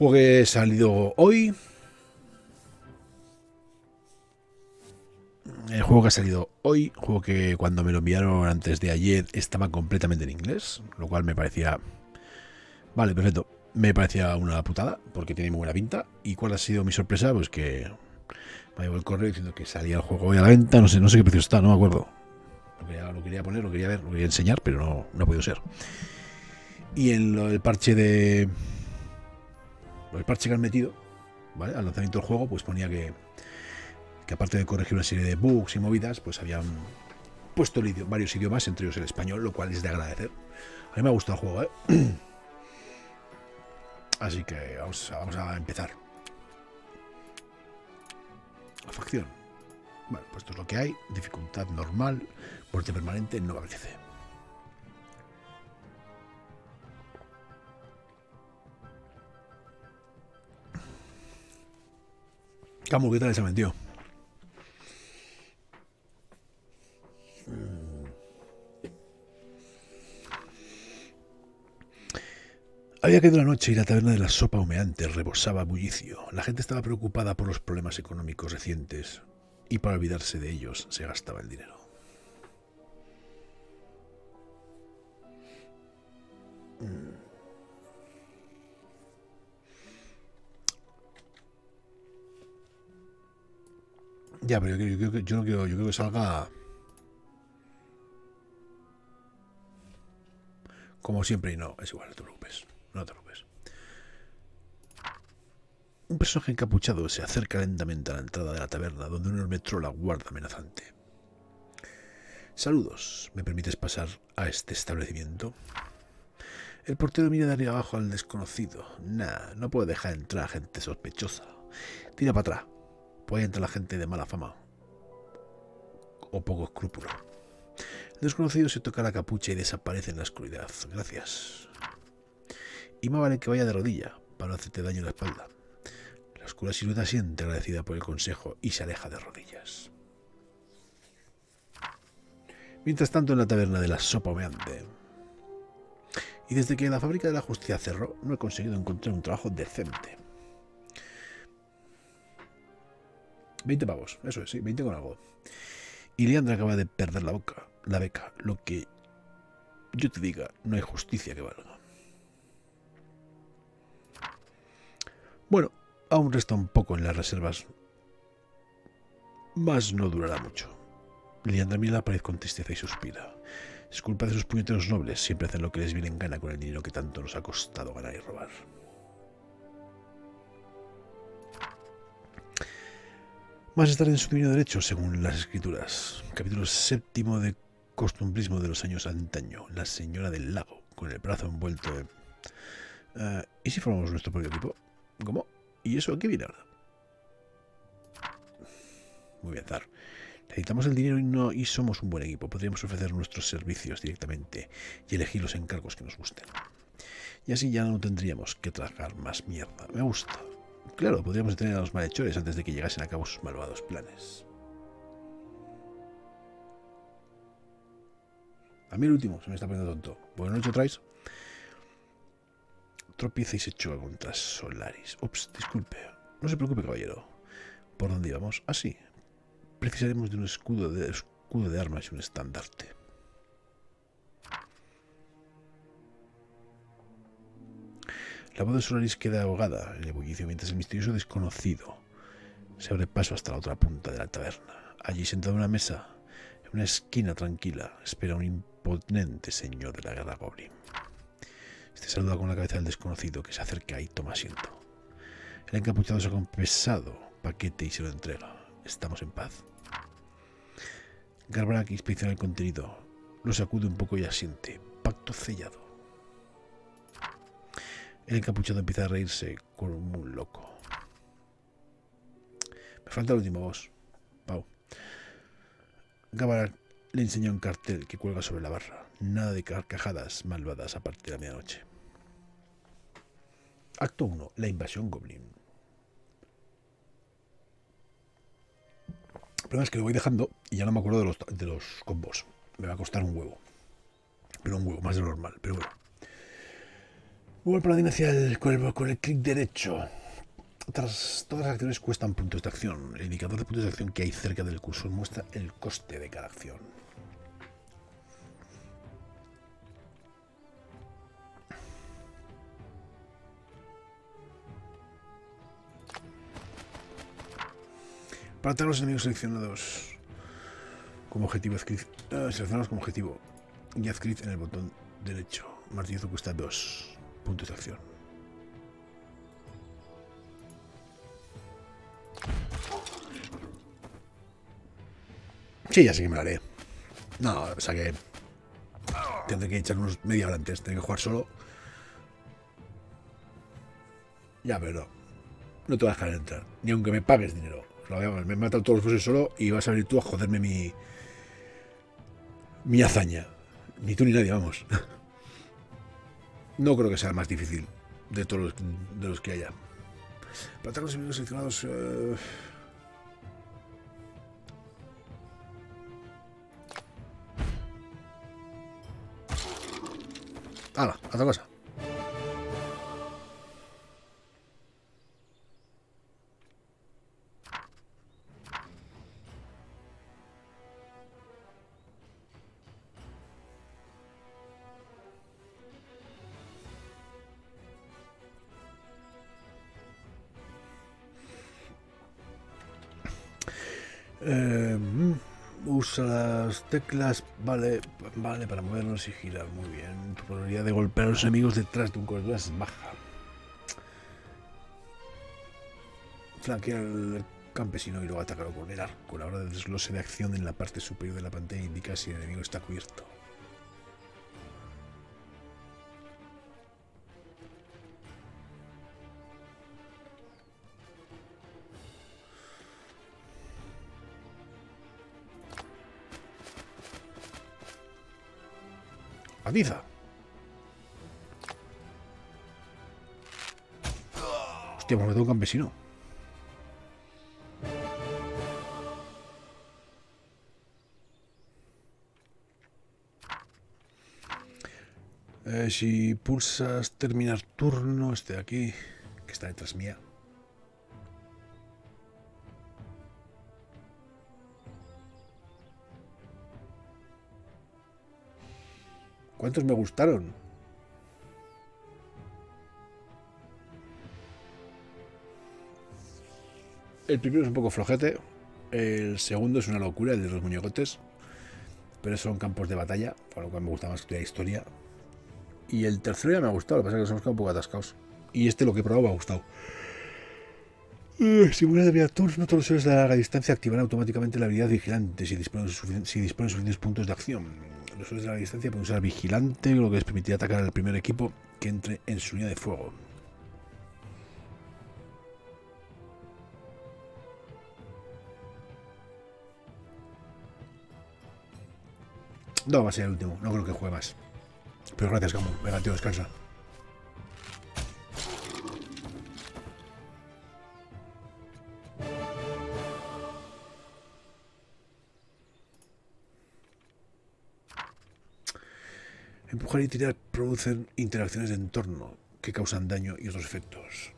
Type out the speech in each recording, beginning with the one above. Juegue salido hoy. El juego que ha salido hoy, juego que cuando me lo enviaron antes de ayer estaba completamente en inglés, lo cual me parecía... Vale, perfecto. Me parecía una putada, porque tiene muy buena pinta. ¿Y cuál ha sido mi sorpresa? Pues que me llevó el correo diciendo que salía el juego hoy a la venta. No sé qué precio está, no me acuerdo. Lo quería poner, lo quería ver, lo quería enseñar, pero no ha podido ser. Y en el parche de... El parche que han metido, ¿vale? Al lanzamiento del juego, pues ponía que aparte de corregir una serie de bugs y movidas, pues habían puesto varios idiomas, entre ellos el español, lo cual es de agradecer. A mí me ha gustado el juego, ¿eh? Así que vamos a empezar. La facción. Bueno, pues esto es lo que hay. Dificultad normal, muerte permanente, no me apetece. Camu, ¿qué tal se metió? Había caído la noche y la taberna de la sopa humeante rebosaba bullicio. La gente estaba preocupada por los problemas económicos recientes y para olvidarse de ellos se gastaba el dinero. Ya, pero yo no quiero, yo creo que salga... Como siempre, y no, es igual, no te preocupes. No te preocupes. Un personaje encapuchado se acerca lentamente a la entrada de la taberna, donde un enorme troll aguarda amenazante. Saludos, ¿me permites pasar a este establecimiento? El portero mira de arriba abajo al desconocido. Nah, no puedo dejar entrar a gente sospechosa. Tira para atrás. Puede entrar la gente de mala fama o poco escrúpulo. El desconocido se toca la capucha y desaparece en la oscuridad. Gracias. Y más vale que vaya de rodilla para no hacerte daño en la espalda. La oscura silueta siente agradecida por el consejo y se aleja de rodillas. Mientras tanto, en la taberna de la sopa humeante. Y desde que la fábrica de la justicia cerró, no he conseguido encontrar un trabajo decente. 20 pavos, eso es, sí, 20 con algo. Y Leandra acaba de perder la beca. Lo que yo te diga, no hay justicia que valga. Bueno, aún resta un poco en las reservas. Más no durará mucho. Leandra mira la pared con tristeza y suspira. Es culpa de esos puñeteros nobles. Siempre hacen lo que les viene en gana con el dinero que tanto nos ha costado ganar y robar. Más estar en su divino derecho, según las escrituras. Capítulo séptimo de costumbrismo de los años antaño. La señora del lago, con el brazo envuelto de... ¿y si formamos nuestro propio equipo? ¿Cómo? ¿Y eso aquí viene ahora? Muy bien, Zar. Necesitamos el dinero y somos un buen equipo. Podríamos ofrecer nuestros servicios directamente y elegir los encargos que nos gusten. Y así ya no tendríamos que tragar más mierda. Me gusta. Claro, podríamos detener a los malhechores antes de que llegasen a cabo sus malvados planes. A mí el último se me está poniendo tonto. Buenas noches, Trace. Tropieza y se choca contra Solaris. Ups, disculpe. No se preocupe, caballero. ¿Por dónde íbamos? Ah, sí. Precisaremos de un escudo de armas y un estandarte. La voz de Solaris queda ahogada en el bullicio mientras el misterioso desconocido se abre paso hasta la otra punta de la taberna. Allí, sentado en una mesa, en una esquina tranquila, espera un imponente señor de la guerra goblin. Este saluda con la cabeza del desconocido que se acerca y toma asiento. El encapuchado saca un pesado paquete y se lo entrega. Estamos en paz. Garbarak inspecciona el contenido, lo sacude un poco y asiente. Pacto sellado. El encapuchado empieza a reírse como un loco. Me falta el último boss. Pau. Garbarak le enseña un cartel que cuelga sobre la barra. Nada de carcajadas malvadas a partir de la medianoche. Acto 1. La invasión goblin. El problema es que lo voy dejando y ya no me acuerdo de los combos. Me va a costar un huevo. Pero un huevo, más de lo normal. Pero bueno. O el paladín hacia el cuervo con el clic derecho. Tras todas las acciones cuestan puntos de acción. El indicador de puntos de acción que hay cerca del cursor muestra el coste de cada acción. Para atacar a los enemigos seleccionados como objetivo, seleccionados como objetivo y adquirid en el botón derecho. Martillazo cuesta 2 puntos de acción. Sí, ya sé que me lo haré. No, o sea que tendré que echar unos media hora antes. Tendré que jugar solo. Ya, pero no te voy a dejar entrar. Ni aunque me pagues dinero. Me he matado todos los bosses solo y vas a venir tú a joderme mi hazaña. Ni tú ni nadie, vamos. No creo que sea el más difícil de todos los que haya. Para atacar los enemigos seleccionados... ¡Hala! Otra cosa. Usa las teclas, vale, para movernos y girar, muy bien. Tu probabilidad de golpear a los enemigos detrás de un corredor es baja. Flanquear al campesino y luego atacarlo con el arco. La hora del desglose de acción en la parte superior de la pantalla indica si el enemigo está cubierto. Matiza. Hostia, me tengo un campesino. Si pulsas terminar turno, este de aquí, que está detrás mía. ¿Cuántos me gustaron? El primero es un poco flojete. El segundo es una locura, el de los muñecotes. Pero son campos de batalla, por lo cual me gusta más estudiar historia. Y el tercero ya me ha gustado, lo que pasa es que nos hemos quedado un poco atascados. Y este, lo que he probado, me ha gustado. Si vuelas de vía turno, todos los héroes de larga distancia activarán automáticamente la habilidad vigilante si disponen suficientes puntos de acción. Los usuarios de la distancia pueden usar vigilante, lo que les permitirá atacar al primer equipo que entre en su unidad de fuego. No, va a ser el último, no creo que juegue más. Pero gracias, Gambo. Venga, tío, descansa. Empujar y tirar producen interacciones de entorno que causan daño y otros efectos.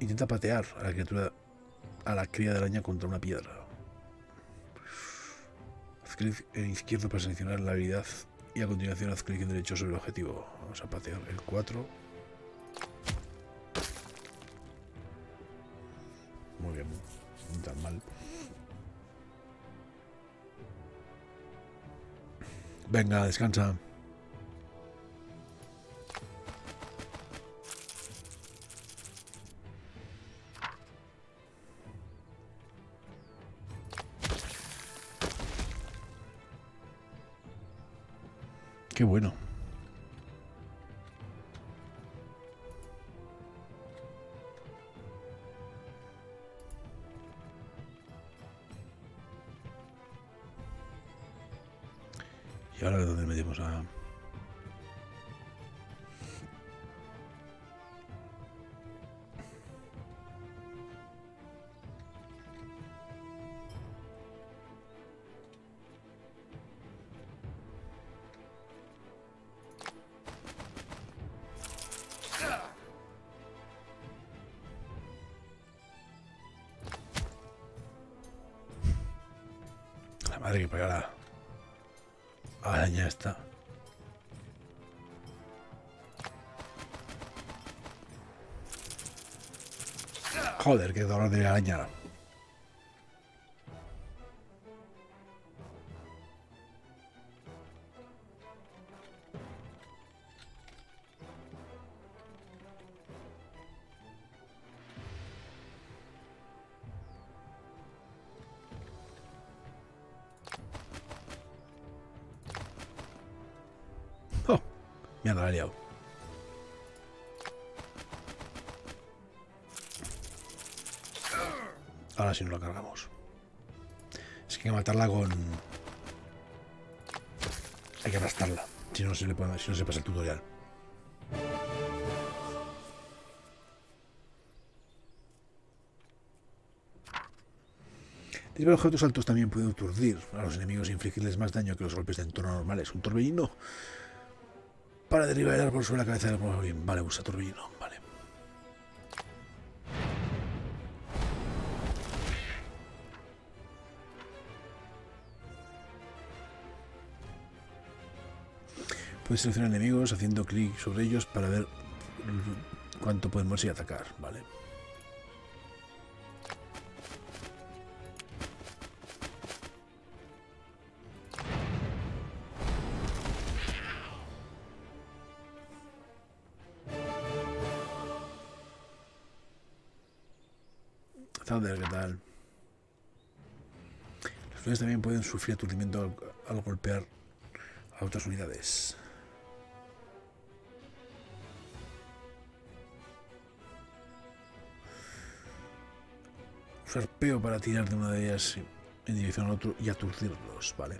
Intenta patear a la criatura, a la cría de araña contra una piedra. Haz clic en izquierdo para seleccionar la habilidad y a continuación haz clic en derecho sobre el objetivo. Vamos a patear el 4. Muy bien, no tan mal. Venga, descansa. Qué bueno. Y ahora dónde metemos a... madre que pegada. Ahora ya está. Joder, qué dolor de araña. Oh, mierda, la he liado. Ahora sí no la cargamos. Es que hay que matarla con... Hay que aplastarla. Si no se le puede... si no se pasa el tutorial. Disparar objetos altos también puede aturdir a los enemigos e infligirles más daño que los golpes de entorno normales. Un torbellino para derribar el árbol sobre la cabeza del árbol. Bien, vale, usa torbellino. Puedes seleccionar enemigos haciendo clic sobre ellos para ver cuánto pueden moverse y atacar, ¿vale? Thunder, ¿qué tal? Los flores también pueden sufrir aturdimiento al golpear a otras unidades. Arpeo para tirar de una de ellas en dirección al otro y aturdirlos, vale.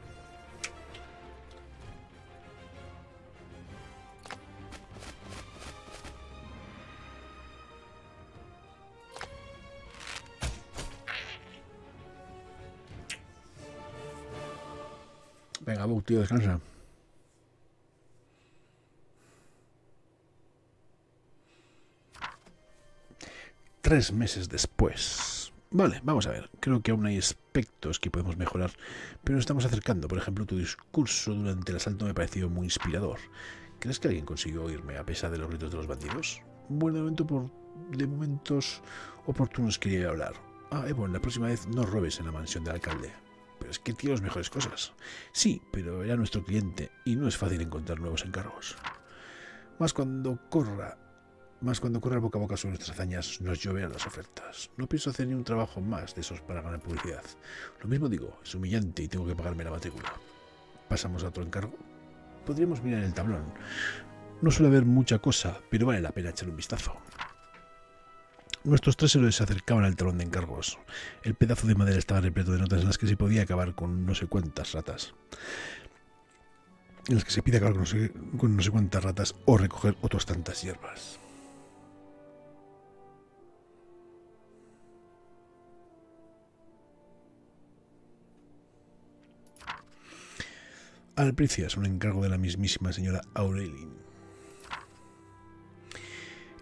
Venga, Bug, tío, descansa. Tres meses después. Vale, vamos a ver. Creo que aún hay aspectos que podemos mejorar, pero nos estamos acercando. Por ejemplo, tu discurso durante el asalto me pareció muy inspirador. ¿Crees que alguien consiguió oírme a pesar de los gritos de los bandidos? Bueno, de momentos oportunos quería hablar. Ah, Ebon, la próxima vez no robes en la mansión del alcalde. Pero es que tiene las mejores cosas. Sí, pero era nuestro cliente y no es fácil encontrar nuevos encargos. Más cuando corra boca a boca sobre nuestras hazañas, nos lloverán las ofertas. No pienso hacer ni un trabajo más de esos para ganar publicidad. Lo mismo digo, es humillante y tengo que pagarme la matrícula. ¿Pasamos a otro encargo? Podríamos mirar el tablón. No suele haber mucha cosa, pero vale la pena echarle un vistazo. Nuestros tres héroes se acercaban al tablón de encargos. El pedazo de madera estaba repleto de notas en las que se podía acabar con no sé cuántas ratas. En las que se pide acabar con no sé cuántas ratas o recoger otras tantas hierbas. Alpricia es un encargo de la mismísima señora Aurelin.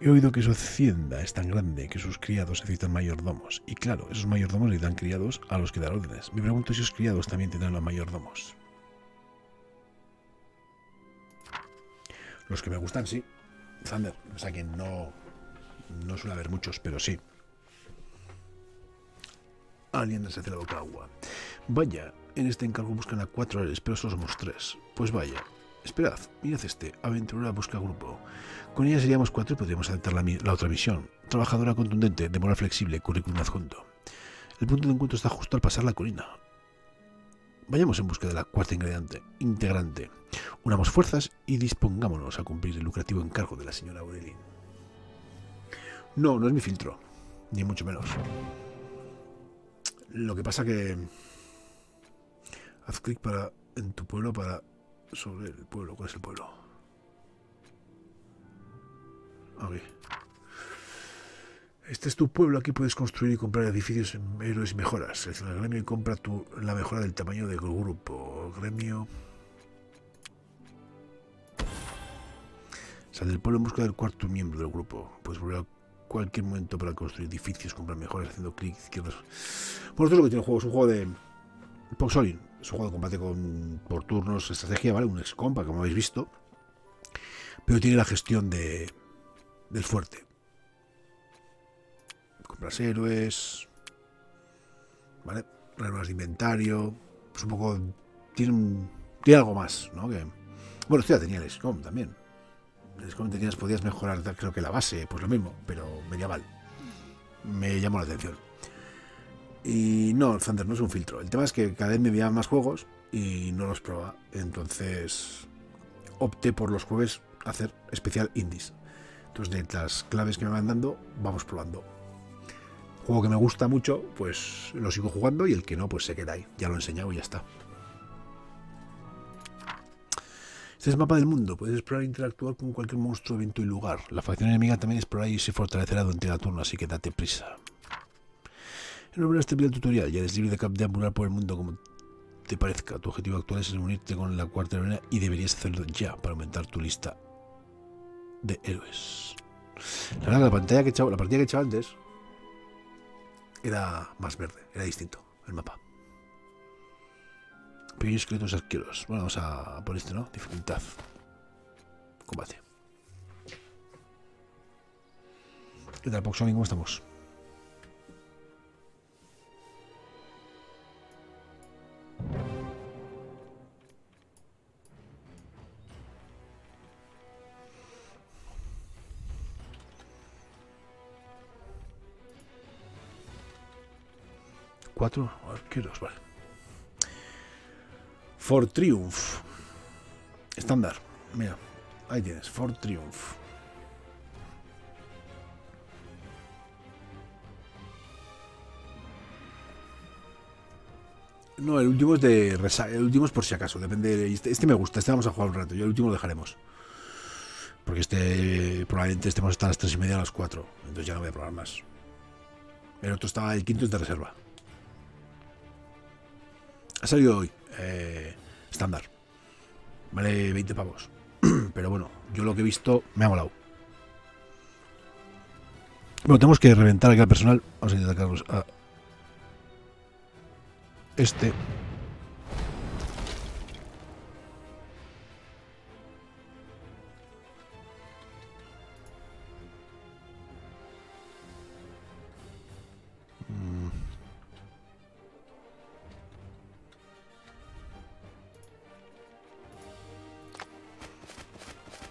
He oído que su hacienda es tan grande que sus criados necesitan mayordomos. Y claro, esos mayordomos le dan criados a los que dan órdenes. Me pregunto si esos criados también tendrán los mayordomos. Los que me gustan, sí. Thunder, o sea que no suele haber muchos, pero sí. Alguien se hace la boca agua. Vaya, en este encargo buscan a 4 héroes, pero solo somos 3. Pues vaya. Esperad, mirad este. Aventurera busca grupo. Con ella seríamos 4 y podríamos aceptar la otra misión. Trabajadora contundente, de moral flexible, currículum adjunto. El punto de encuentro está justo al pasar la colina. Vayamos en busca de la cuarta integrante. Unamos fuerzas y dispongámonos a cumplir el lucrativo encargo de la señora Aurelin. No es mi filtro. Ni mucho menos. Lo que pasa que... Haz clic en tu pueblo para... Sobre el pueblo. ¿Cuál es el pueblo? Ok. Este es tu pueblo. Aquí puedes construir y comprar edificios, héroes y mejoras. Selecciona el gremio y compra la mejora del tamaño del grupo. Gremio. Sal del pueblo en busca del cuarto miembro del grupo. Puedes volver a cualquier momento para construir edificios, comprar mejoras haciendo clic izquierdo. Bueno, esto es lo que tiene el juego. Es un juego de... Poxolin. Es un juego de combate por turnos, estrategia, ¿vale? Un excompa, como habéis visto. Pero tiene la gestión del fuerte. Compras héroes, ¿vale? Armas de inventario. Pues un poco... Tiene algo más, ¿no? Que, bueno, esto ya tenía el excom también. El excom podías mejorar, creo que la base, pues lo mismo, pero medieval. Me llamó la atención. Y no, el Thunder no es un filtro. El tema es que cada vez me enviaban más juegos y no los probaba. Entonces opté por los jueves hacer especial indies. Entonces de las claves que me van dando, vamos probando. Juego que me gusta mucho, pues lo sigo jugando, y el que no, pues se queda ahí. Ya lo he enseñado y ya está. Este es mapa del mundo. Puedes explorar e interactuar con cualquier monstruo, evento y lugar. La facción enemiga también explorará y se fortalecerá durante la turno, así que date prisa. En nombre de este video tutorial, ya eres libre de deambular por el mundo como te parezca. Tu objetivo actual es unirte con la cuarta arena y deberías hacerlo ya para aumentar tu lista de héroes. La verdad, la partida que he echado antes era más verde, era distinto el mapa. Pequeños esqueletos arqueros. Bueno, vamos a por este, ¿no? Dificultad. Combate. ¿Qué tal, Poxoning? ¿Cómo estamos? Cuatro arqueros, vale. For Triumph. Estándar. Mira, ahí tienes, For Triumph. No, el último es de resaca. El último es por si acaso. Depende. Este me gusta, este vamos a jugar un rato. Yo el último lo dejaremos. Porque este probablemente estemos hasta las 3:30 a las 4. Entonces ya no voy a probar más. El otro estaba, el quinto es de reserva. Ha salido hoy, estándar. Vale 20 pavos. Pero bueno, yo lo que he visto me ha molado. Bueno, tenemos que reventar aquí al personal. Vamos a intentar a este.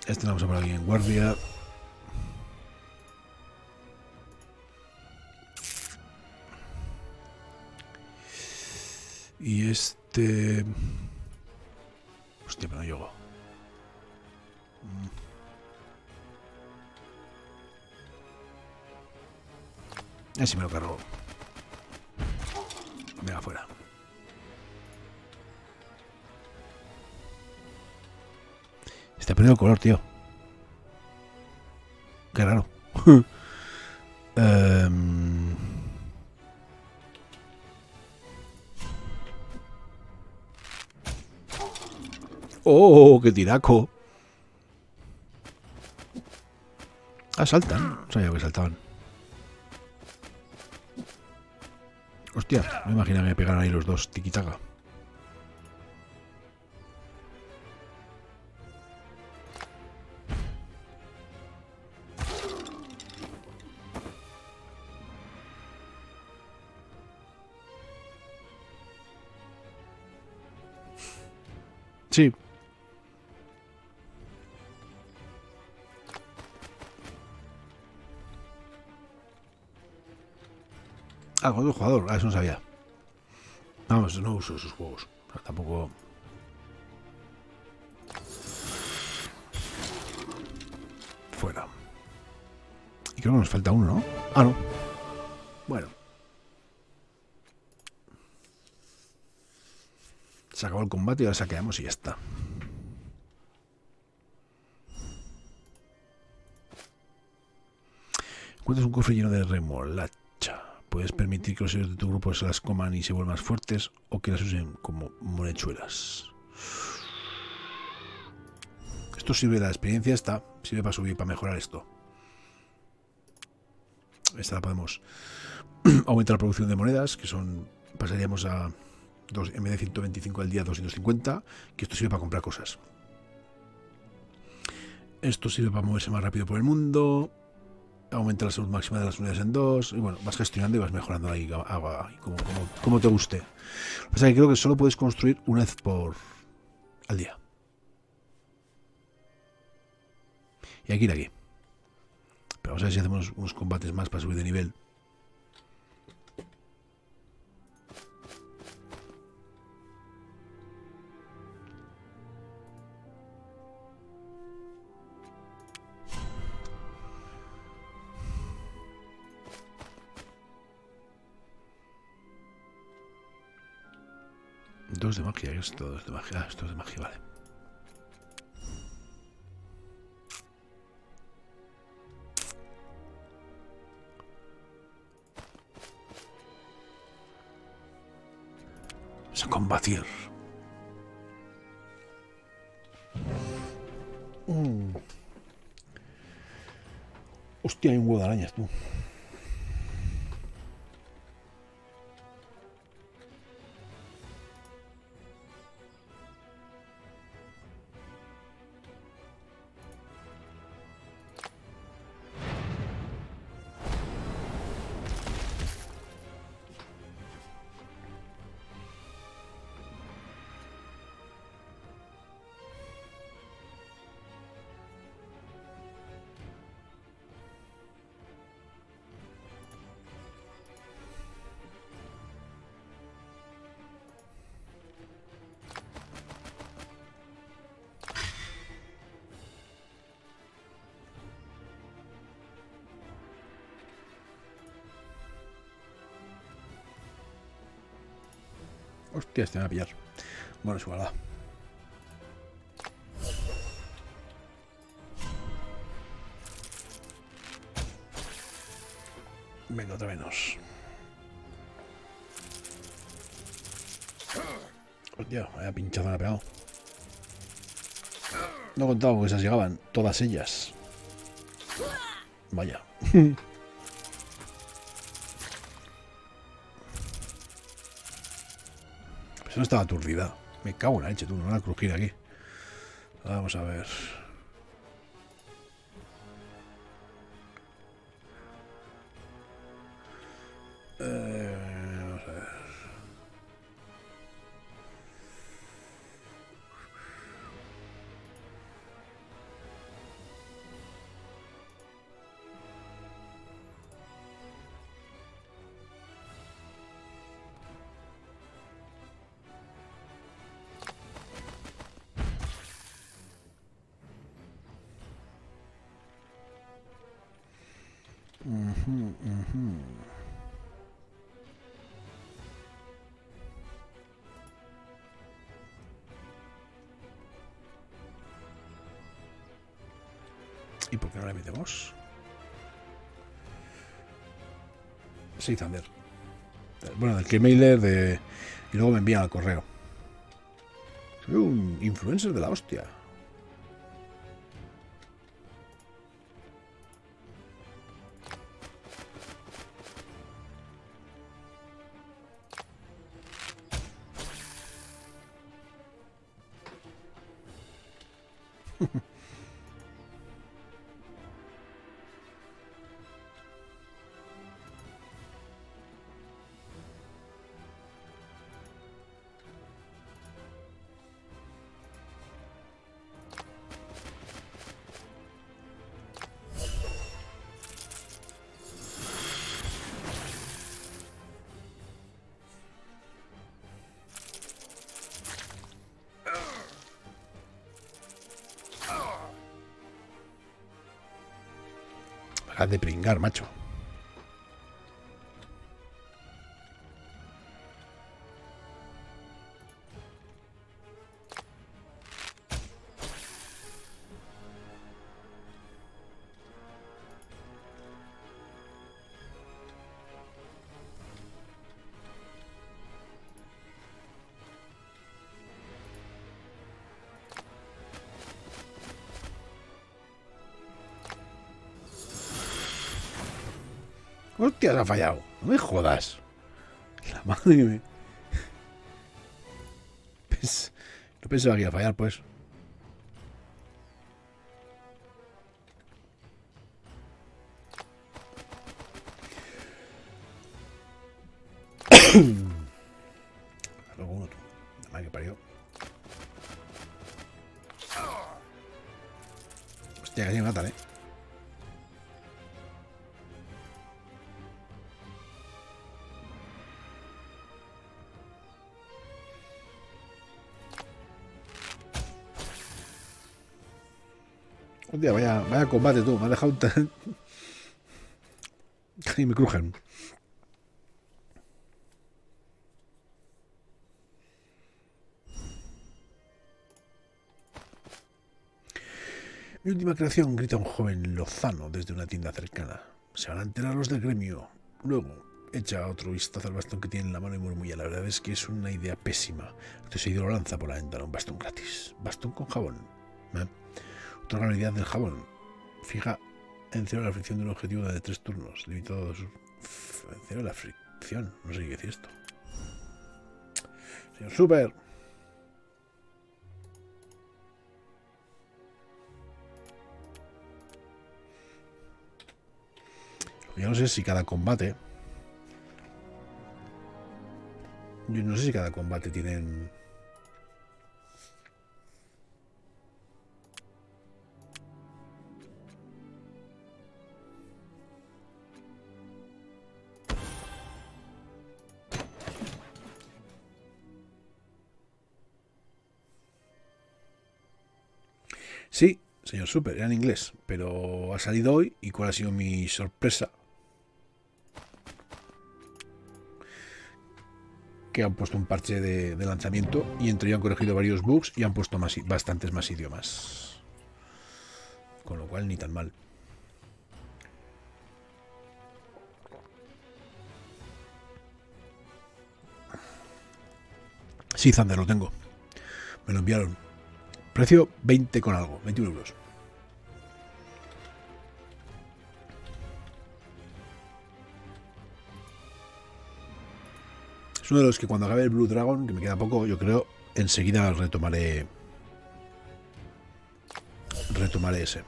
Este lo vamos a poner aquí en guardia. Y este... Hostia, pero no llego. Así me lo cargo. Venga, fuera. Te ha perdido el color, tío. Qué raro. Oh, qué tiraco. Ah, saltan. No sabía que saltaban. Hostia, no me imaginaba que me pegaran ahí los dos. Tiquitaca. Sí. Ah, con otro jugador. Ah, eso no sabía. Vamos, no uso esos juegos. Pero tampoco... Fuera. Y creo que nos falta uno, ¿no? Ah, no. Bueno. Se acabó el combate y ahora saqueamos y ya está. Encuentras un cofre lleno de remolacha. Puedes permitir que los héroes de tu grupo se las coman y se vuelvan más fuertes, o que las usen como monechuelas. Esto sirve, la experiencia está. Sirve para subir, para mejorar esto. Esta la podemos aumentar la producción de monedas, que son... Pasaríamos a... en vez de 125 al día, 250, que esto sirve para comprar cosas. Esto sirve para moverse más rápido por el mundo, aumenta la salud máxima de las unidades en 2, y bueno, vas gestionando y vas mejorando ahí, como te guste. O sea que creo que solo puedes construir una vez al día. Y aquí ir aquí. Pero vamos a ver si hacemos unos combates más para subir de nivel. Dos de magia, esto es de magia, esto es de magia, vale. Vamos a combatir. Hostia, hay un huevo de arañas, tú. Hostia, este me va a pillar. Bueno, es igual, va. Venga, otra menos. Hostia, vaya pinchazo me ha pegado. No contaba con que esas llegaban, todas ellas. Vaya. No estaba aturdida. Me cago en la leche, tú. No la crujir aquí. Vamos a ver. Vamos a ver. ¿Y por qué no le metemos? Sí, Thunder. Bueno, del Keymailer de... Y luego me envían al correo. Soy un influencer de la hostia. Haz de pringar, macho. Hostia, ha fallado. No me jodas. La madre mía. No pensaba que iba a fallar, pues. Luego uno, tú. La madre que parió. Hostia, casi me matan, ¿eh? Hostia, vaya combate, tú. Me ha dejado un tan... Casi me crujen. Mi última creación, grita un joven lozano desde una tienda cercana. Se van a enterar los del gremio. Luego, echa otro vistazo al bastón que tiene en la mano y murmulla. La verdad es que es una idea pésima. Este seguido lo lanza por la ventana, un bastón gratis. Bastón con jabón. Otra gran idea del jabón. Fija en cero la fricción de un objetivo de 3 turnos. Limitado a sus... En cero la fricción. No sé qué decir esto. Señor Super... Yo no sé si cada combate tienen... Sí, señor Super, era en inglés, pero ha salido hoy y cuál ha sido mi sorpresa. Que han puesto un parche de lanzamiento y entre ellos han corregido varios bugs y han puesto más, bastantes más idiomas. Con lo cual, ni tan mal. Sí, Thunder, lo tengo. Me lo enviaron. Precio 20 con algo, 21 euros. Es uno de los que cuando acabe el Blue Dragon, que me queda poco, yo creo, enseguida retomaré ese.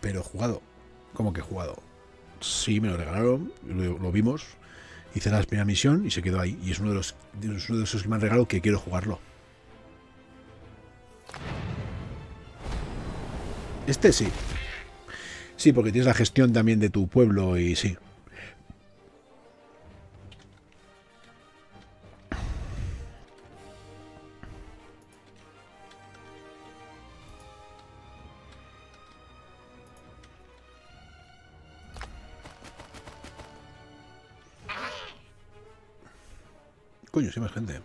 Pero jugado. ¿Cómo que jugado? Sí, me lo regalaron, lo vimos, hice la primera misión y se quedó ahí. Y es uno de esos que me han regalado que quiero jugarlo. Este sí. Sí, porque tienes la gestión también de tu pueblo y sí. Coño, sí, más gente.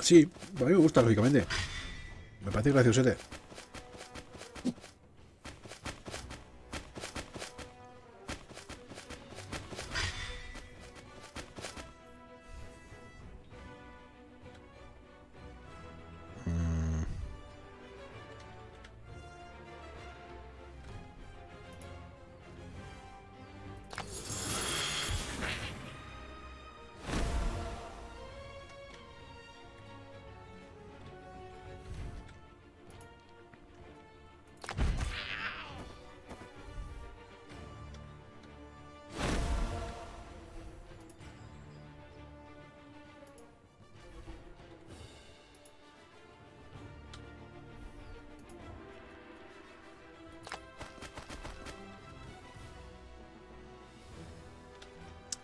Sí, a mí me gusta, lógicamente. Me parece graciosete.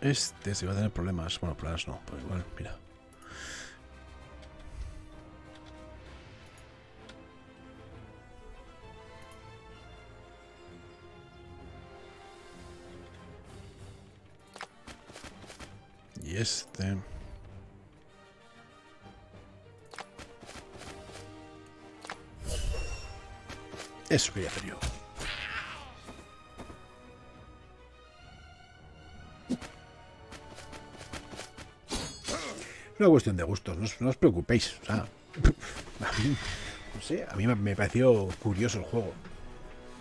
Este se va a tener problemas. Bueno, problemas no, pero igual, mira. Y este... Eso quería hacer yo. Una cuestión de gustos, no os preocupéis. O sea, no sé, a mí me pareció curioso el juego.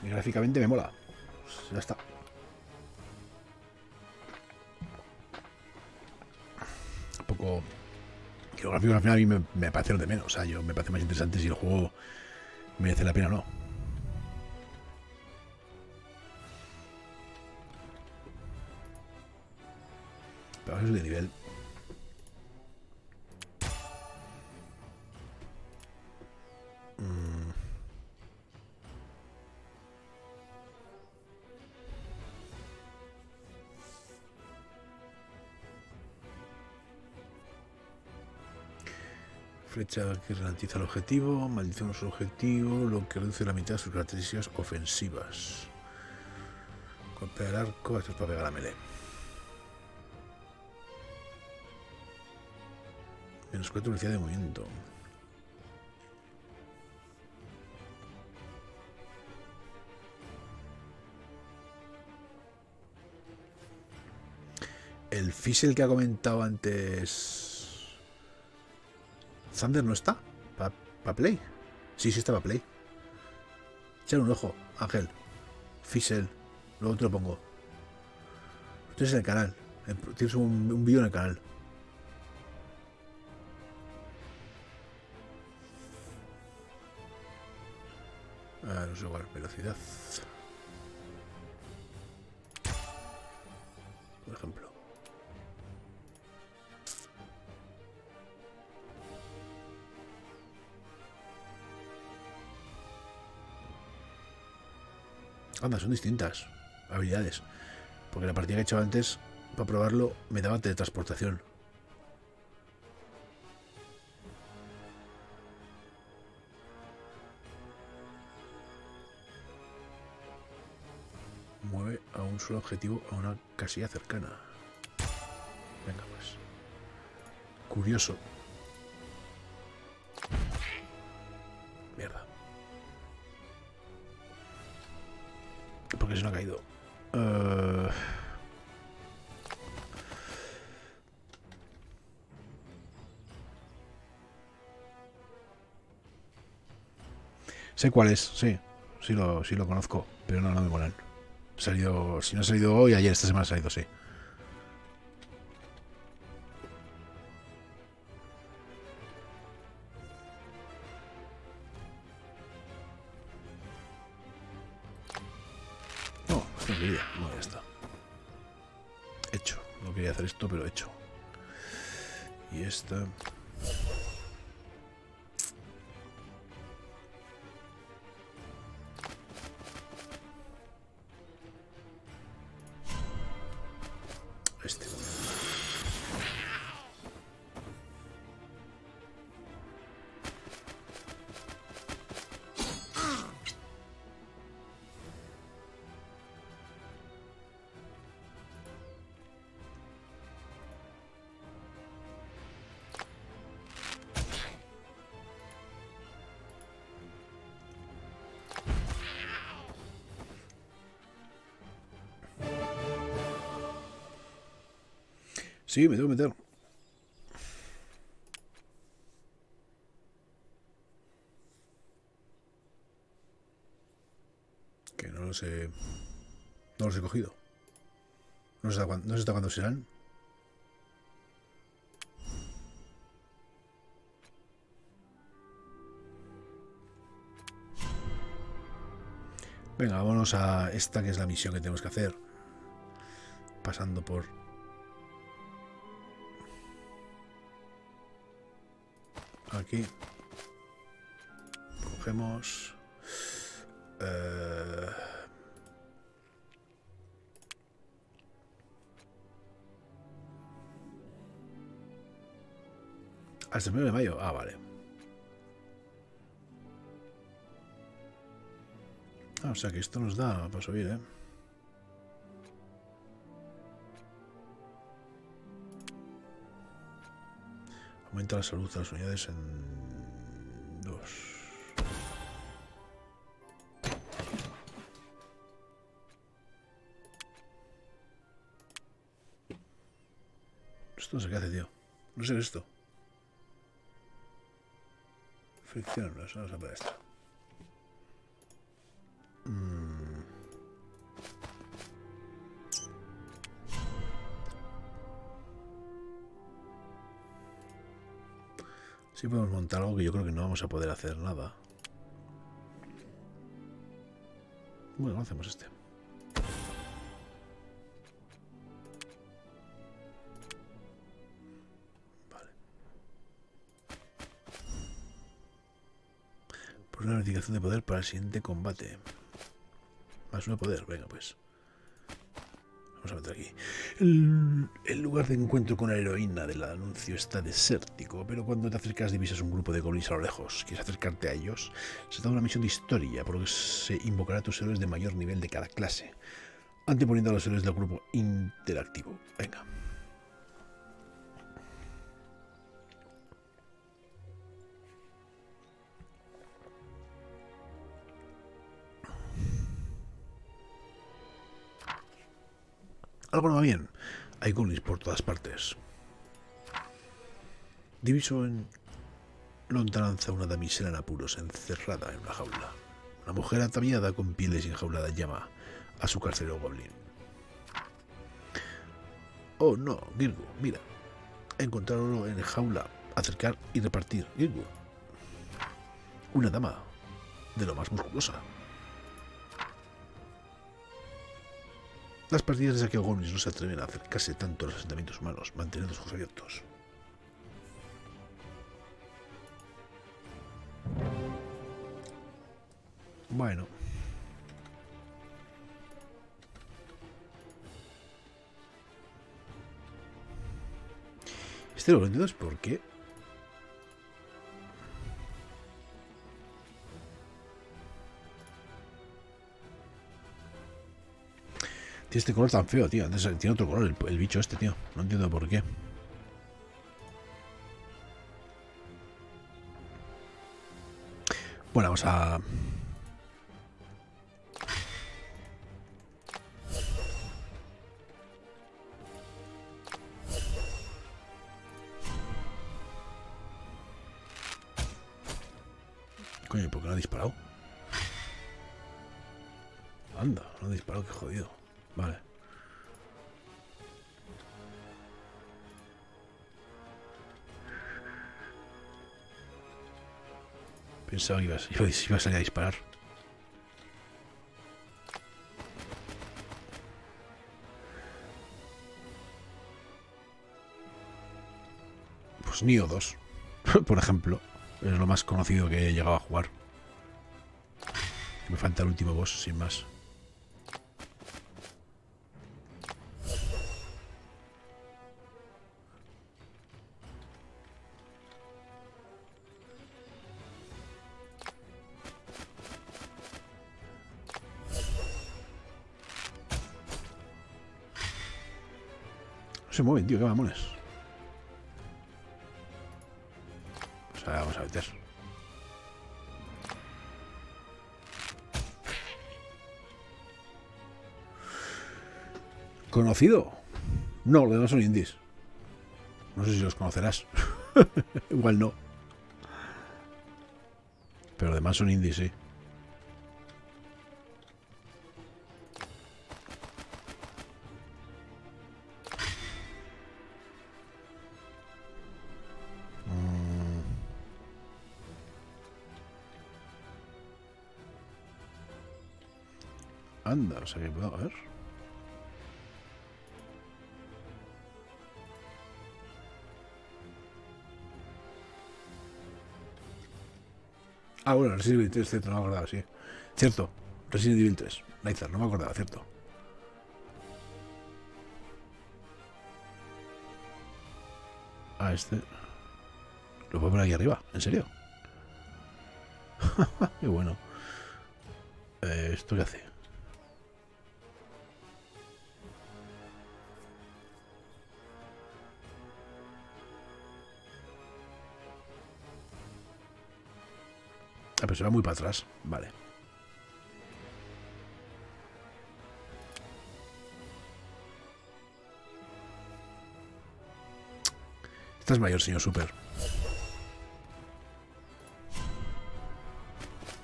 Y gráficamente me mola. Pues ya está. Un poco... Los gráficos al final a mí me parecieron de menos. O sea, yo me parece más interesante si el juego merece la pena o no. Pero eso es de nivel. Flecha que ralentiza el objetivo, maldición es el objetivo, lo que reduce la mitad de sus características ofensivas. Golpe del arco, esto es para pegar a melee. Menos 4 velocidad de movimiento. El Fizzle que ha comentado antes... ¿Thunder no está? ¿Para Play? Sí, sí está para Play. Echar un ojo, Ángel. Fizzle. Luego te lo pongo. Tienes en el canal. Tienes un vídeo en el canal. No es igual, velocidad. Por ejemplo. Anda, son distintas habilidades. Porque la partida que he hecho antes, para probarlo, me daba teletransportación. Mueve a un solo objetivo a una casilla cercana. Venga, pues. Curioso. Mierda. ¿Por qué se me ha caído? Sé cuál es, sí. Sí lo conozco, pero no me molan. Salido, si no ha salido hoy, ayer, esta semana ha salido, sí. No, no quería, no, ya está. Hecho, no quería hacer esto, pero hecho. Y esta... Sí, me tengo que meter. Que no los he... No los he cogido. No sé hasta cuándo serán. Venga, vámonos a esta que es la misión que tenemos que hacer. Pasando por... Aquí cogemos hasta el 9 de mayo. Ah, vale. Ah, o sea que esto nos da para subir, ¿eh? Aumenta la salud de las unidades en 2. Esto no sé qué hace, tío. No sé esto. Fricción, no se para esto. Sí podemos montar algo que yo creo que no vamos a poder hacer nada. Bueno, hacemos este. Vale. Por una notificación de poder para el siguiente combate. Más uno de poder, venga pues. Vamos a meter aquí. El lugar de encuentro con la heroína del anuncio está desértico, pero cuando te acercas divisas un grupo de goblins a lo lejos. ¿Quieres acercarte a ellos? Se da una misión de historia, por lo que se invocará a tus héroes de mayor nivel de cada clase, anteponiendo a los héroes del grupo interactivo. Venga. Algo no va bien. Hay goblins por todas partes. Diviso en lontananza una damisela en apuros, encerrada en una jaula. Una mujer ataviada con pieles y enjaulada llama a su carcelero goblin. Oh no, Girgu, mira. Encontrar oro en jaula, acercar y repartir. Girgu. Una dama de lo más musculosa. Las partidas de saqueo goblins no se atreven a acercarse tanto a los asentamientos humanos, manteniendo los ojos abiertos. Bueno. Este lo entiendo es porque... Tiene este color tan feo, tío. Antes tiene otro color el bicho este, tío. No entiendo por qué. Bueno, vamos a... Coño, ¿por qué no ha disparado? Anda, no ha disparado, qué jodido. Vale. Pensaba que iba a salir a disparar. Pues Nioh 2, por ejemplo. Es lo más conocido que he llegado a jugar. Me falta el último boss, sin más. Se mueven, tío, qué mamones. O sea, vamos a meter. ¿Conocido? No, los demás son indies. No sé si los conocerás. Igual no. Pero los demás son indies, sí. Anda, o sea que puedo, a ver. Ah, bueno, Resident Evil 3, cierto, no me acordaba, sí. Cierto, Resident Evil 3, Nightmare, no me acordaba, cierto. Ah, este. Lo puedo poner aquí arriba, ¿en serio? Qué bueno. ¿Esto qué hace? Ah, pero se va muy para atrás. Vale. Esta es mayor, señor Super.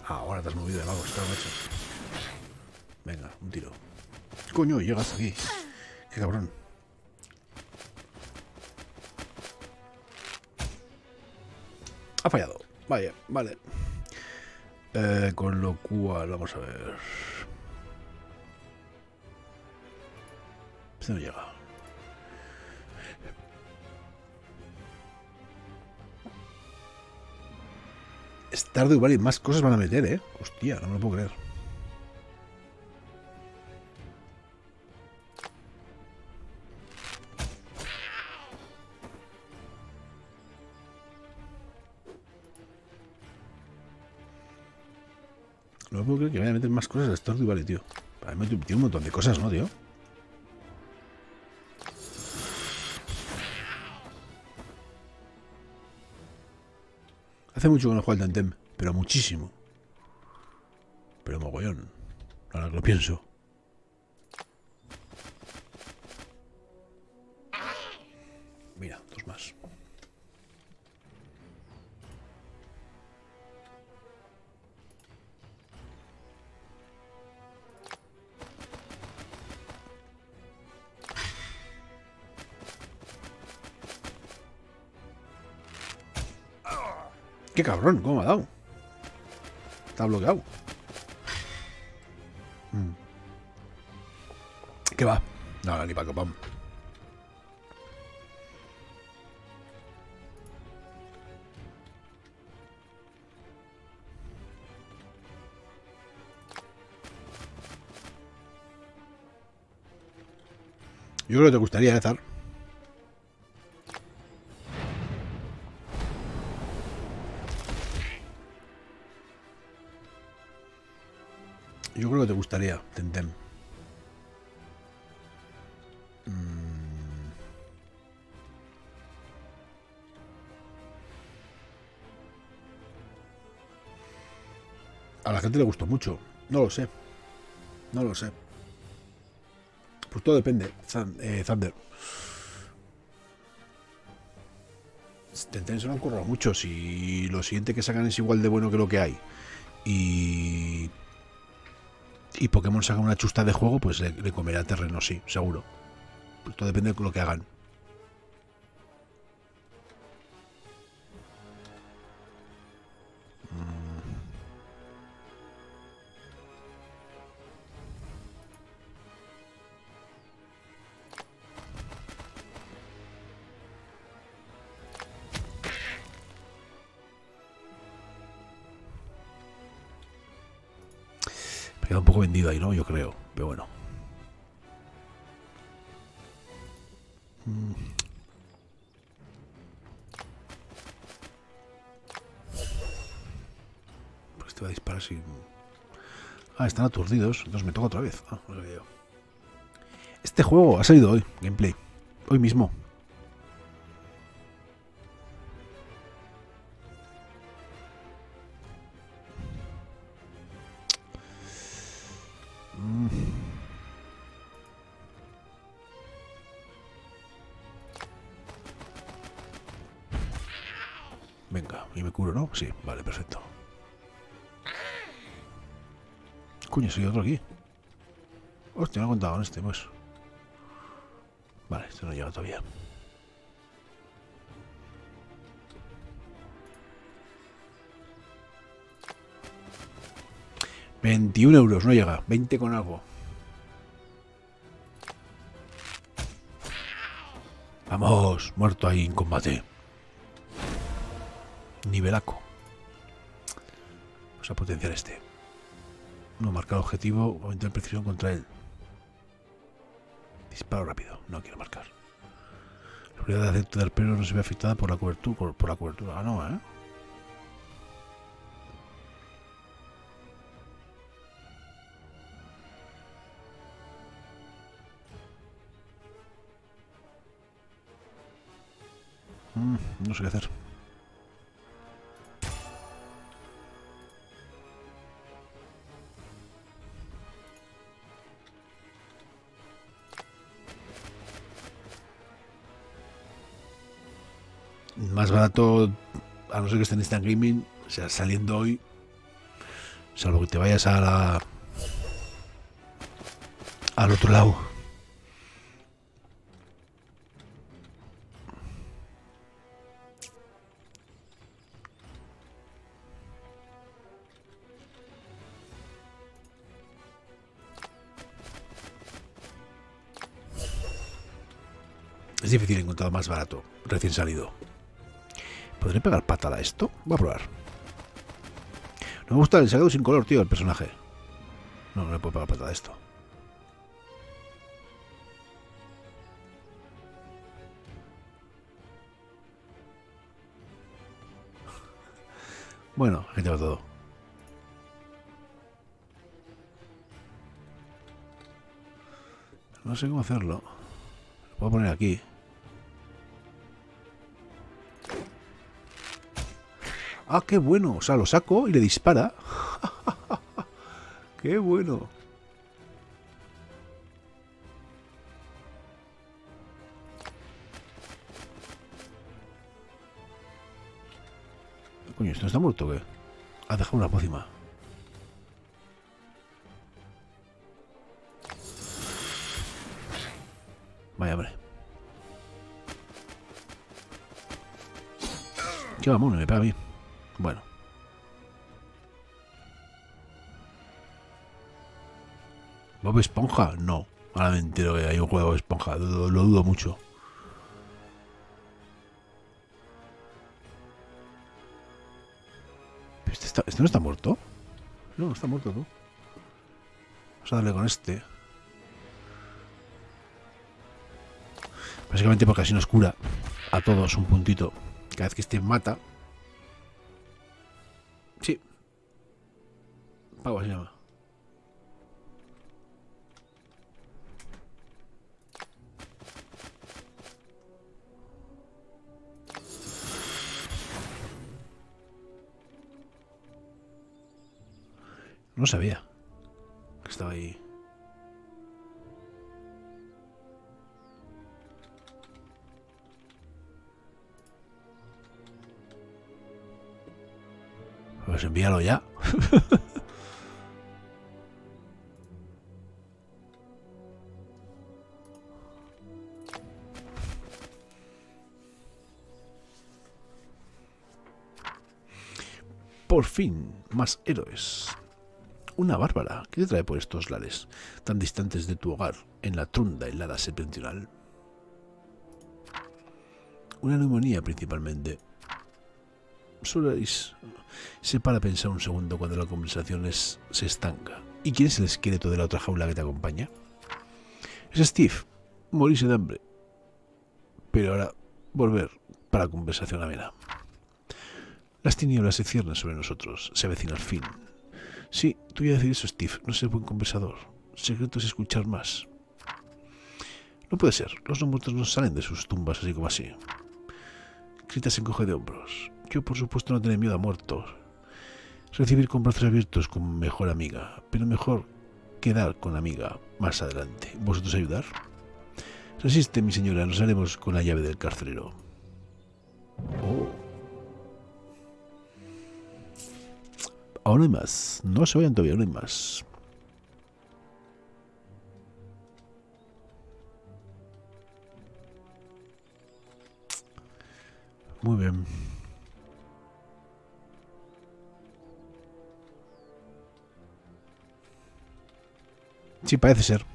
Ahora te has movido de vagos, claro, macho. Venga, un tiro. Coño, y llegas aquí. Qué cabrón. Ha fallado. Vaya, vale. Con lo cual, vamos a ver. Este no llega. Es tarde igual y más cosas van a meter, ¿eh? Hostia, no me lo puedo creer. No puedo creer que vayan a meter más cosas al Star Duval, tío. Para mí tiene un montón de cosas, ¿no, tío? Hace mucho que no juego al Tantem, pero muchísimo. Pero mogollón. Ahora que lo pienso. Mira, dos más. ¡Qué cabrón! ¿Cómo me ha dado? Está bloqueado. ¿Qué va? No, ni para que pam. Yo creo que te gustaría, Zar. Yo creo que te gustaría, Tentem. A la gente le gustó mucho. No lo sé. No lo sé. Pues todo depende, Thunder. Tentem se lo han currado mucho. Si lo siguiente que sacan es igual de bueno que lo que hay. Y Pokémon saca una chusta de juego, pues le comerá terreno, sí, seguro. Pues todo depende de lo que hagan. Un poco vendido ahí, ¿no? Yo creo, pero bueno. Pues te va a disparar sin... Ah, están aturdidos. Entonces me toca otra vez. Ah, no sé yo. Este juego ha salido hoy, gameplay. Hoy mismo. Venga, y me curo, ¿no? Sí, vale, perfecto. Coño, soy otro aquí. Hostia, no he contado con este, pues. Vale, este no llega todavía. €21, no llega. 20 con algo. Vamos, muerto ahí en combate. Nivelaco. Vamos a potenciar este. No marcar objetivo, aumentar precisión contra él. Disparo rápido, no quiero marcar. La prioridad de acento del pelo no se ve afectada por la cobertura. Ah, no, ¿eh? No sé qué hacer. más barato, a no ser que esté en Instant Gaming, o sea, saliendo hoy, salvo que te vayas a la, al otro lado. Es difícil encontrar más barato, recién salido. ¿Podré pegar patada a esto? Voy a probar. No me gusta el sacado sin color, tío, el personaje. No, no le puedo pegar patada a esto. Bueno, aquí tengo todo. No sé cómo hacerlo. Lo puedo poner aquí. ¡Ah, qué bueno! O sea, lo saco y le dispara. ¡Qué bueno! Coño, ¿esto está muerto o qué? Ha dejado una pócima. Vaya, hombre. Qué vamos, no me pega a mí. Bueno. ¿Bob Esponja? No. Ahora me entero que hay un juego de Bob Esponja. Lo dudo mucho. Pero ¿este no está muerto? No, está muerto tú. Vamos a darle con este. Básicamente porque así nos cura a todos un puntito. Cada vez que este mata... Sí. Pago se llama. No sabía que estaba ahí. Pues envíalo ya. Por fin, más héroes. Una bárbara. ¿Qué te trae por estos lares tan distantes de tu hogar en la tunda helada septentrional? Una neumonía principalmente. Solaris se para a pensar un segundo cuando la conversación se estanca. ¿Y quién es el esqueleto de la otra jaula que te acompaña? Es Steve. Morirse de hambre. Pero ahora volver para conversación amena. Las tinieblas se ciernen sobre nosotros. Se avecina el fin. Sí, tú ya decir eso, Steve. No ser buen conversador. Secreto es escuchar más. No puede ser. Los no muertos no salen de sus tumbas así como así. Krita se encoge de hombros. Yo, por supuesto, no tendré miedo a muertos. Recibir con brazos abiertos con mejor amiga, pero mejor quedar con la amiga más adelante. ¿Vosotros ayudar? Resiste, mi señora, nos haremos con la llave del carcelero. Oh. Ahora no hay más. No se vayan todavía, no hay más. Muy bien. Sí, parece ser.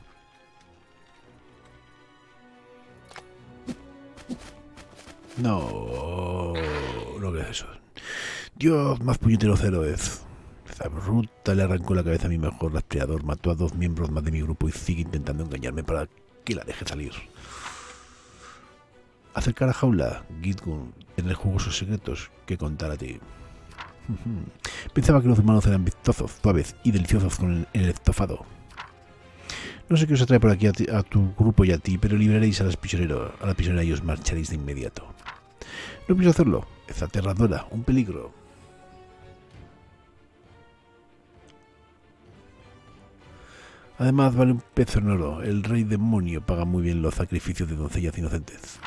No, no creas eso. Dios, más puñetero cero es. Esa bruta le arrancó la cabeza a mi mejor rastreador. Mató a dos miembros más de mi grupo y sigue intentando engañarme para que la deje salir. Acercar a jaula, Gitgun, tener jugosos secretos que contar a ti. Pensaba que los humanos eran vistosos, suaves y deliciosos con el estofado. No sé qué os atrae por aquí a tu grupo y a ti, pero liberaréis a las prisioneras y os marcharéis de inmediato. No pienso hacerlo. Es aterradora, un peligro. Además, vale un pez en oro. El rey demonio paga muy bien los sacrificios de doncellas inocentes.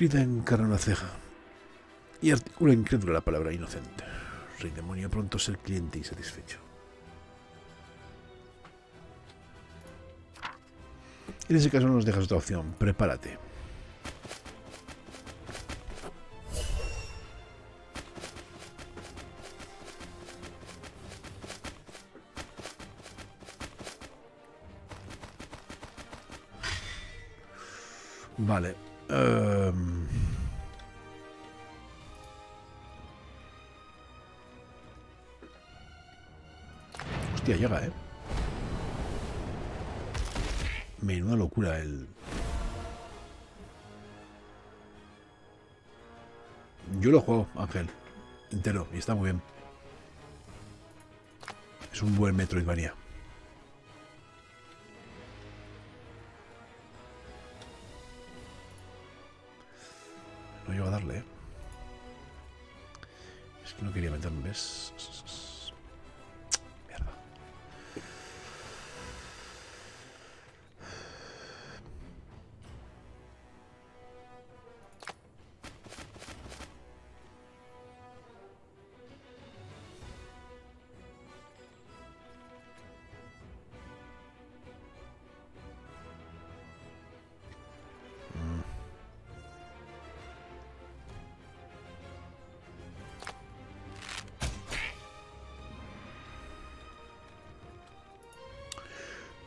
escrita en carne en la ceja, y articula incrédula la palabra inocente. Rey demonio, pronto es el cliente insatisfecho. En ese caso no nos dejas otra opción. Prepárate. Vale. Hostia, llega, ¿eh? Menuda locura el... Yo lo juego, Ángel. Entero. Y está muy bien. Es un buen Metroidvania. No llego a darle, ¿eh? Es que no quería meterme, ¿ves?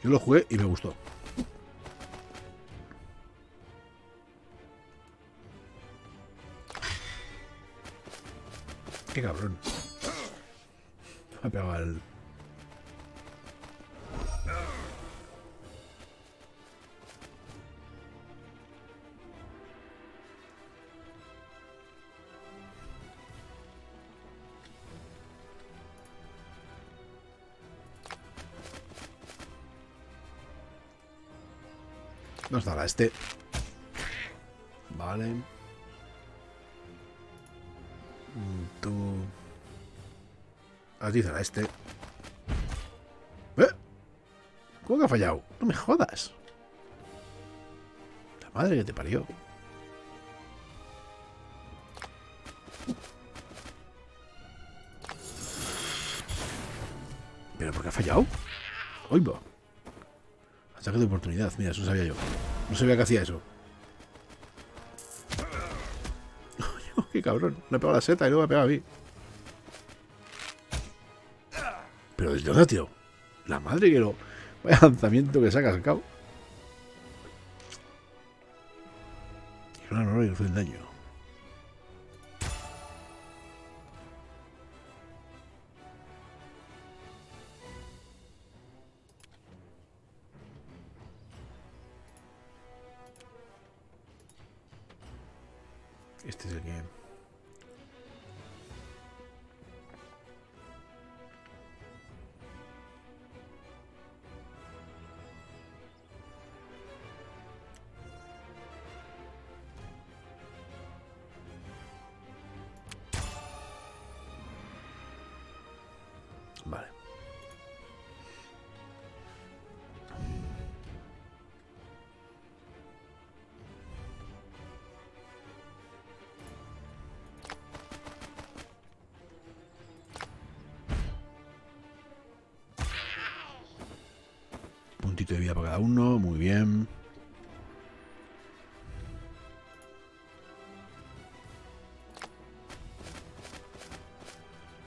Yo lo jugué y me gustó. Qué cabrón. Me ha pegado al... Nos dará este. Vale. Tú. A ti dará este. ¿Eh? ¿Cómo que ha fallado? No me jodas. La madre que te parió. ¿Pero por qué ha fallado? Oigo. Saque de oportunidad, mira, eso sabía yo. No sabía que hacía eso. ¡Qué cabrón! Le he pegado la seta y luego me ha pegado a mí. Pero ¿desde dónde, tío? La madre que lo... Vaya lanzamiento que sacas al cabo. Y no, no, no fue el daño. Este es el que... Vale. De vida para cada uno, muy bien.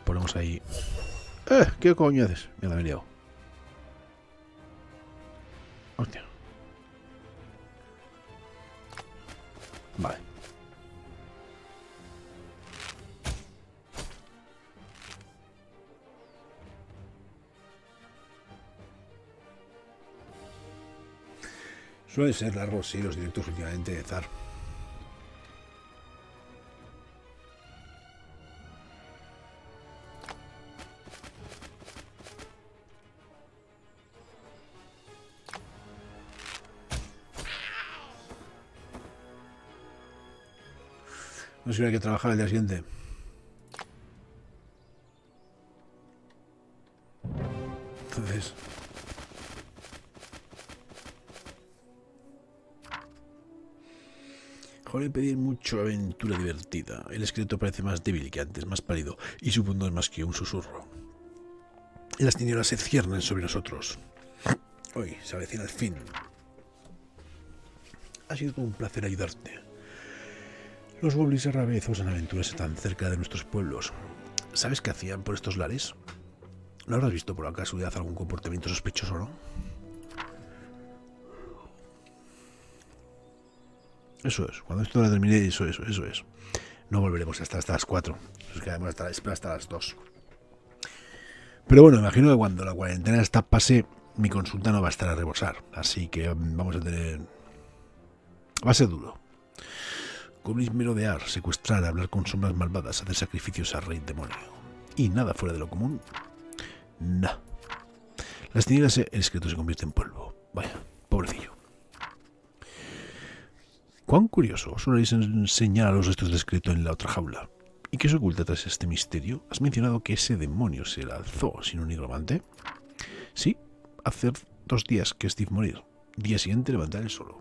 Ponemos ahí. ¿Qué coño haces? Mira, me he liado. Hostia. Vale. Suelen ser largos, sí, los directos últimamente de Zar. No sé si hay que trabajar el día siguiente. Entonces... Joven pedir mucho aventura divertida. El esqueleto parece más débil que antes, más pálido, y su mundo es más que un susurro. Las tinieblas se ciernen sobre nosotros. Hoy se avecina el fin. Ha sido un placer ayudarte. Los goblins rabiazos en aventuras tan cerca de nuestros pueblos. ¿Sabes qué hacían por estos lares? ¿No habrás visto por casualidad algún comportamiento sospechoso, no? Eso es. Cuando esto lo termine, eso es. No volveremos hasta las 4. Nos quedaremos hasta las 2. Pero bueno, imagino que cuando la cuarentena está pase, mi consulta no va a estar a rebosar. Así que vamos a tener... Va a ser duro. Goblins merodear, secuestrar, hablar con sombras malvadas, hacer sacrificios al rey demonio. Y nada fuera de lo común. Nah. Las tinieblas, el escrito se convierte en polvo. Vaya, pobrecillo. Cuán curioso, soléis enseñar a los restos del escrito en la otra jaula. ¿Y qué se oculta tras este misterio? ¿Has mencionado que ese demonio se lanzó sin un nigromante? Sí, hace 2 días que Steve morir. Día siguiente levantar el solo.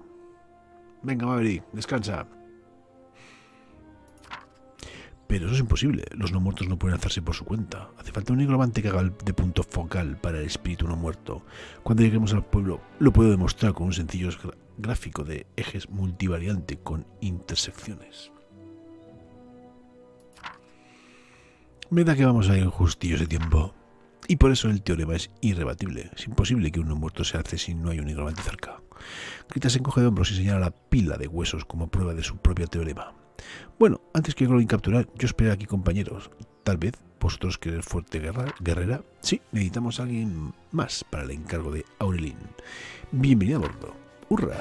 Venga, Maverick, descansa. Pero eso es imposible. Los no muertos no pueden hacerse por su cuenta. Hace falta un nigromante que haga de punto focal para el espíritu no muerto. Cuando lleguemos al pueblo, lo puedo demostrar con un sencillo gráfico de ejes multivariante con intersecciones. Me da que vamos a ir justillos de tiempo. Y por eso el teorema es irrebatible. Es imposible que un no muerto se alce si no hay un nigromante cerca. Grita se encoge de hombros y señala la pila de huesos como prueba de su propio teorema. Bueno, antes que Glowing capturar, yo esperé aquí, compañeros. Tal vez vosotros queréis fuerte guerrera. Sí, necesitamos a alguien más para el encargo de Aurelin. Bienvenida a bordo. ¡Hurra!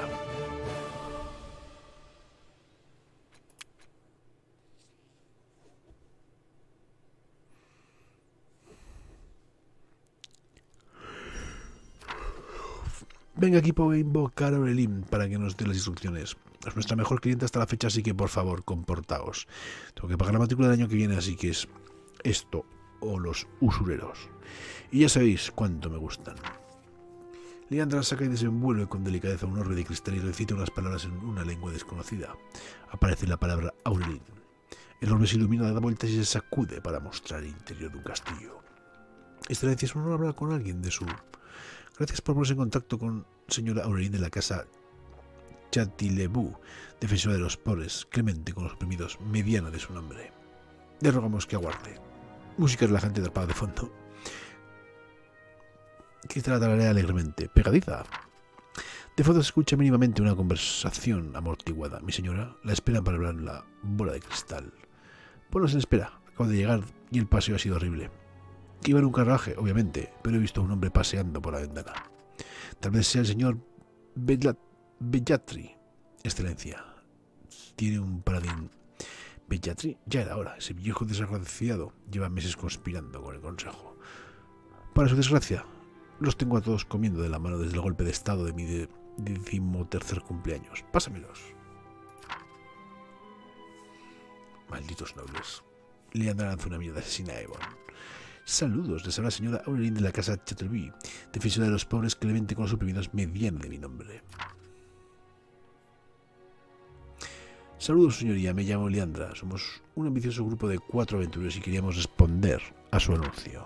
Venga, equipo, voy a invocar a Aurelin para que nos dé las instrucciones. Es nuestra mejor cliente hasta la fecha, así que por favor, comportaos. Tengo que pagar la matrícula del año que viene, así que es esto o los usureros. Y ya sabéis cuánto me gustan. Leandra saca y desenvuelve con delicadeza un orbe de cristal y recita unas palabras en una lengua desconocida. Aparece la palabra Aurelin. El orbe se ilumina, da vueltas y se sacude para mostrar el interior de un castillo. Esta vez es un honor hablar con alguien de su... Gracias por ponerse en contacto con señora Aurelin de la casa Chatilebu, defensora de los pobres, clemente con los oprimidos, mediana de su nombre. Le rogamos que aguarde. Música relajante tapada de fondo. Cristal atalarea alegremente. Pegadiza. De fondo se escucha mínimamente una conversación amortiguada. Mi señora, la esperan para hablar en la bola de cristal. Ponlos en espera. Acabo de llegar y el paseo ha sido horrible. Que iba en un carruaje, obviamente, pero he visto a un hombre paseando por la ventana. Tal vez sea el señor Bellatri. Excelencia. Tiene un paladín. Bellatri, ya era hora. Ese viejo desgraciado lleva meses conspirando con el consejo. Para su desgracia, los tengo a todos comiendo de la mano desde el golpe de estado de mi 13º cumpleaños. Pásamelos. Malditos nobles. Le han lanzado una mirada asesina a Evon. Saludos, les habla la señora Aurelin de la casa Chatterby, defensora de los pobres, clemente con los oprimidos, mediana de mi nombre. Saludos, señoría, me llamo Leandra. Somos un ambicioso grupo de 4 aventureros y queríamos responder a su anuncio.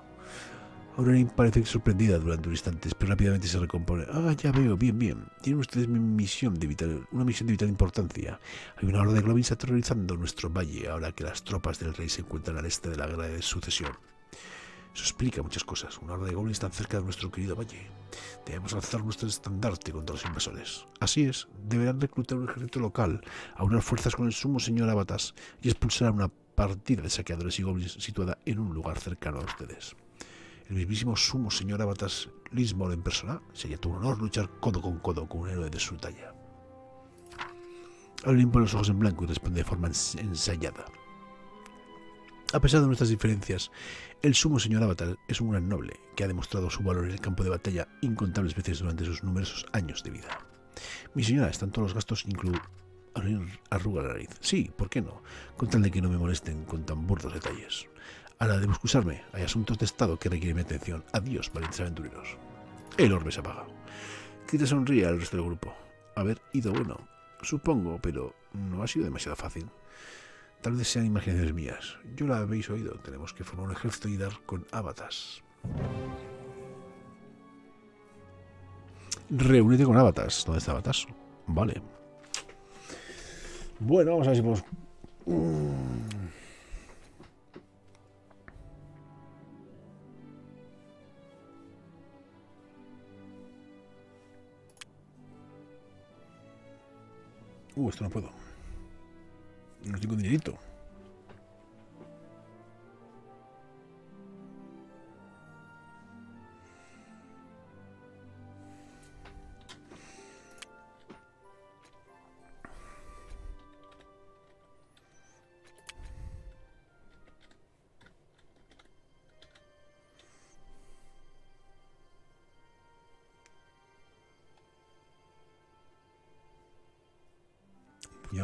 Aurelin parece sorprendida durante unos instantes, pero rápidamente se recompone. Ah, ya veo, bien, bien. Tienen ustedes una misión de vital importancia. Hay una horda de globins aterrorizando nuestro valle ahora que las tropas del rey se encuentran al este de la guerra de sucesión. Eso explica muchas cosas. Una horda de goblins tan cerca de nuestro querido valle. Debemos alzar nuestro estandarte contra los invasores. Así es, deberán reclutar un ejército local, aunar fuerzas con el sumo señor Abatas y expulsar a una partida de saqueadores y goblins situada en un lugar cercano a ustedes. El mismísimo sumo señor Abatas Lismore en persona. Sería tu honor luchar codo con un héroe de su talla. Aurelin pone los ojos en blanco y responde de forma ensayada. A pesar de nuestras diferencias, el sumo señor Avatar es un gran noble que ha demostrado su valor en el campo de batalla incontables veces durante sus numerosos años de vida. Mi señora, ¿están todos los gastos incluidos? Arruga la nariz. Sí, ¿por qué no? Con tal de que no me molesten con tan burdos detalles. Ahora debo excusarme. Hay asuntos de estado que requieren mi atención. Adiós, valientes aventureros. El orbe se apaga. Kita sonríe al resto del grupo. Haber ido bueno. Supongo, pero no ha sido demasiado fácil. Tal vez sean imaginaciones mías. Yo la habéis oído. Tenemos que formar un ejército y dar con Ávatas. Reúnete con Ávatas. ¿Dónde está Ávatas? Vale. Bueno, vamos a ver si podemos... Esto no puedo. No tengo dinerito.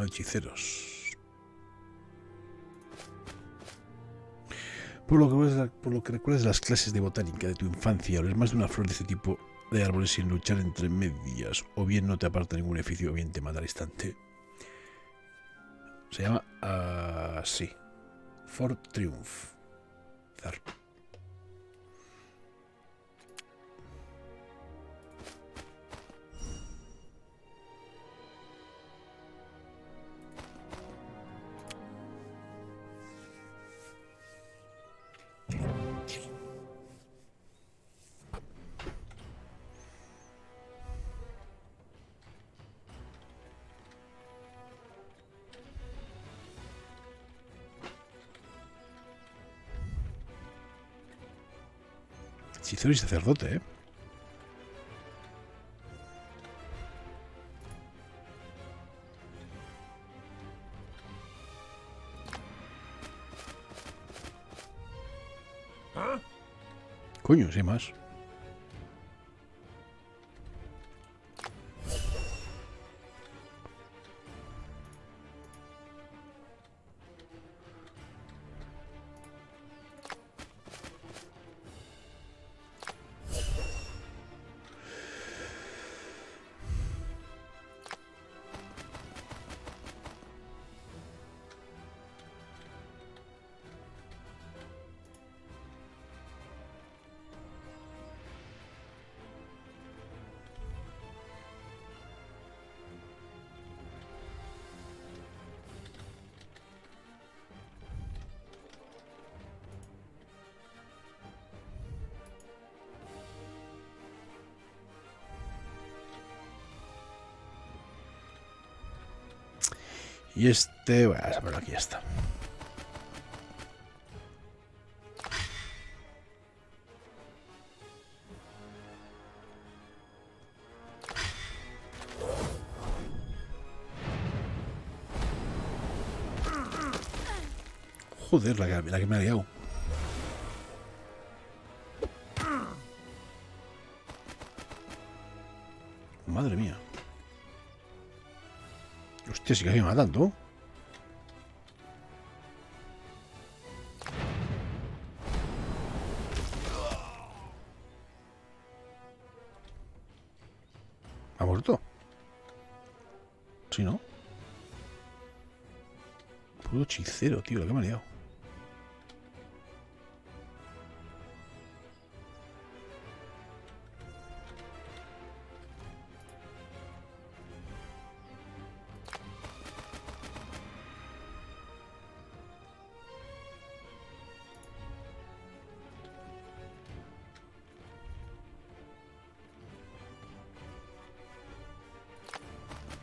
Hechiceros. Por lo que recuerdas las clases de botánica de tu infancia, hablas más de una flor de este tipo de árboles sin luchar entre medias, o bien no te aparta ningún beneficio, o bien te mata al instante. Se llama así. For Triumph. Zar. Hechicero y sacerdote, ¿eh? ¿Ah? Coño, sí más. Y este... Bueno, pero aquí ya está. Joder, la que me ha liado. Madre mía. Hostia, sí que me matan, ¿tú? ¿Ha muerto? ¿Sí, no? Pudo hechicero, tío, la que me ha liado.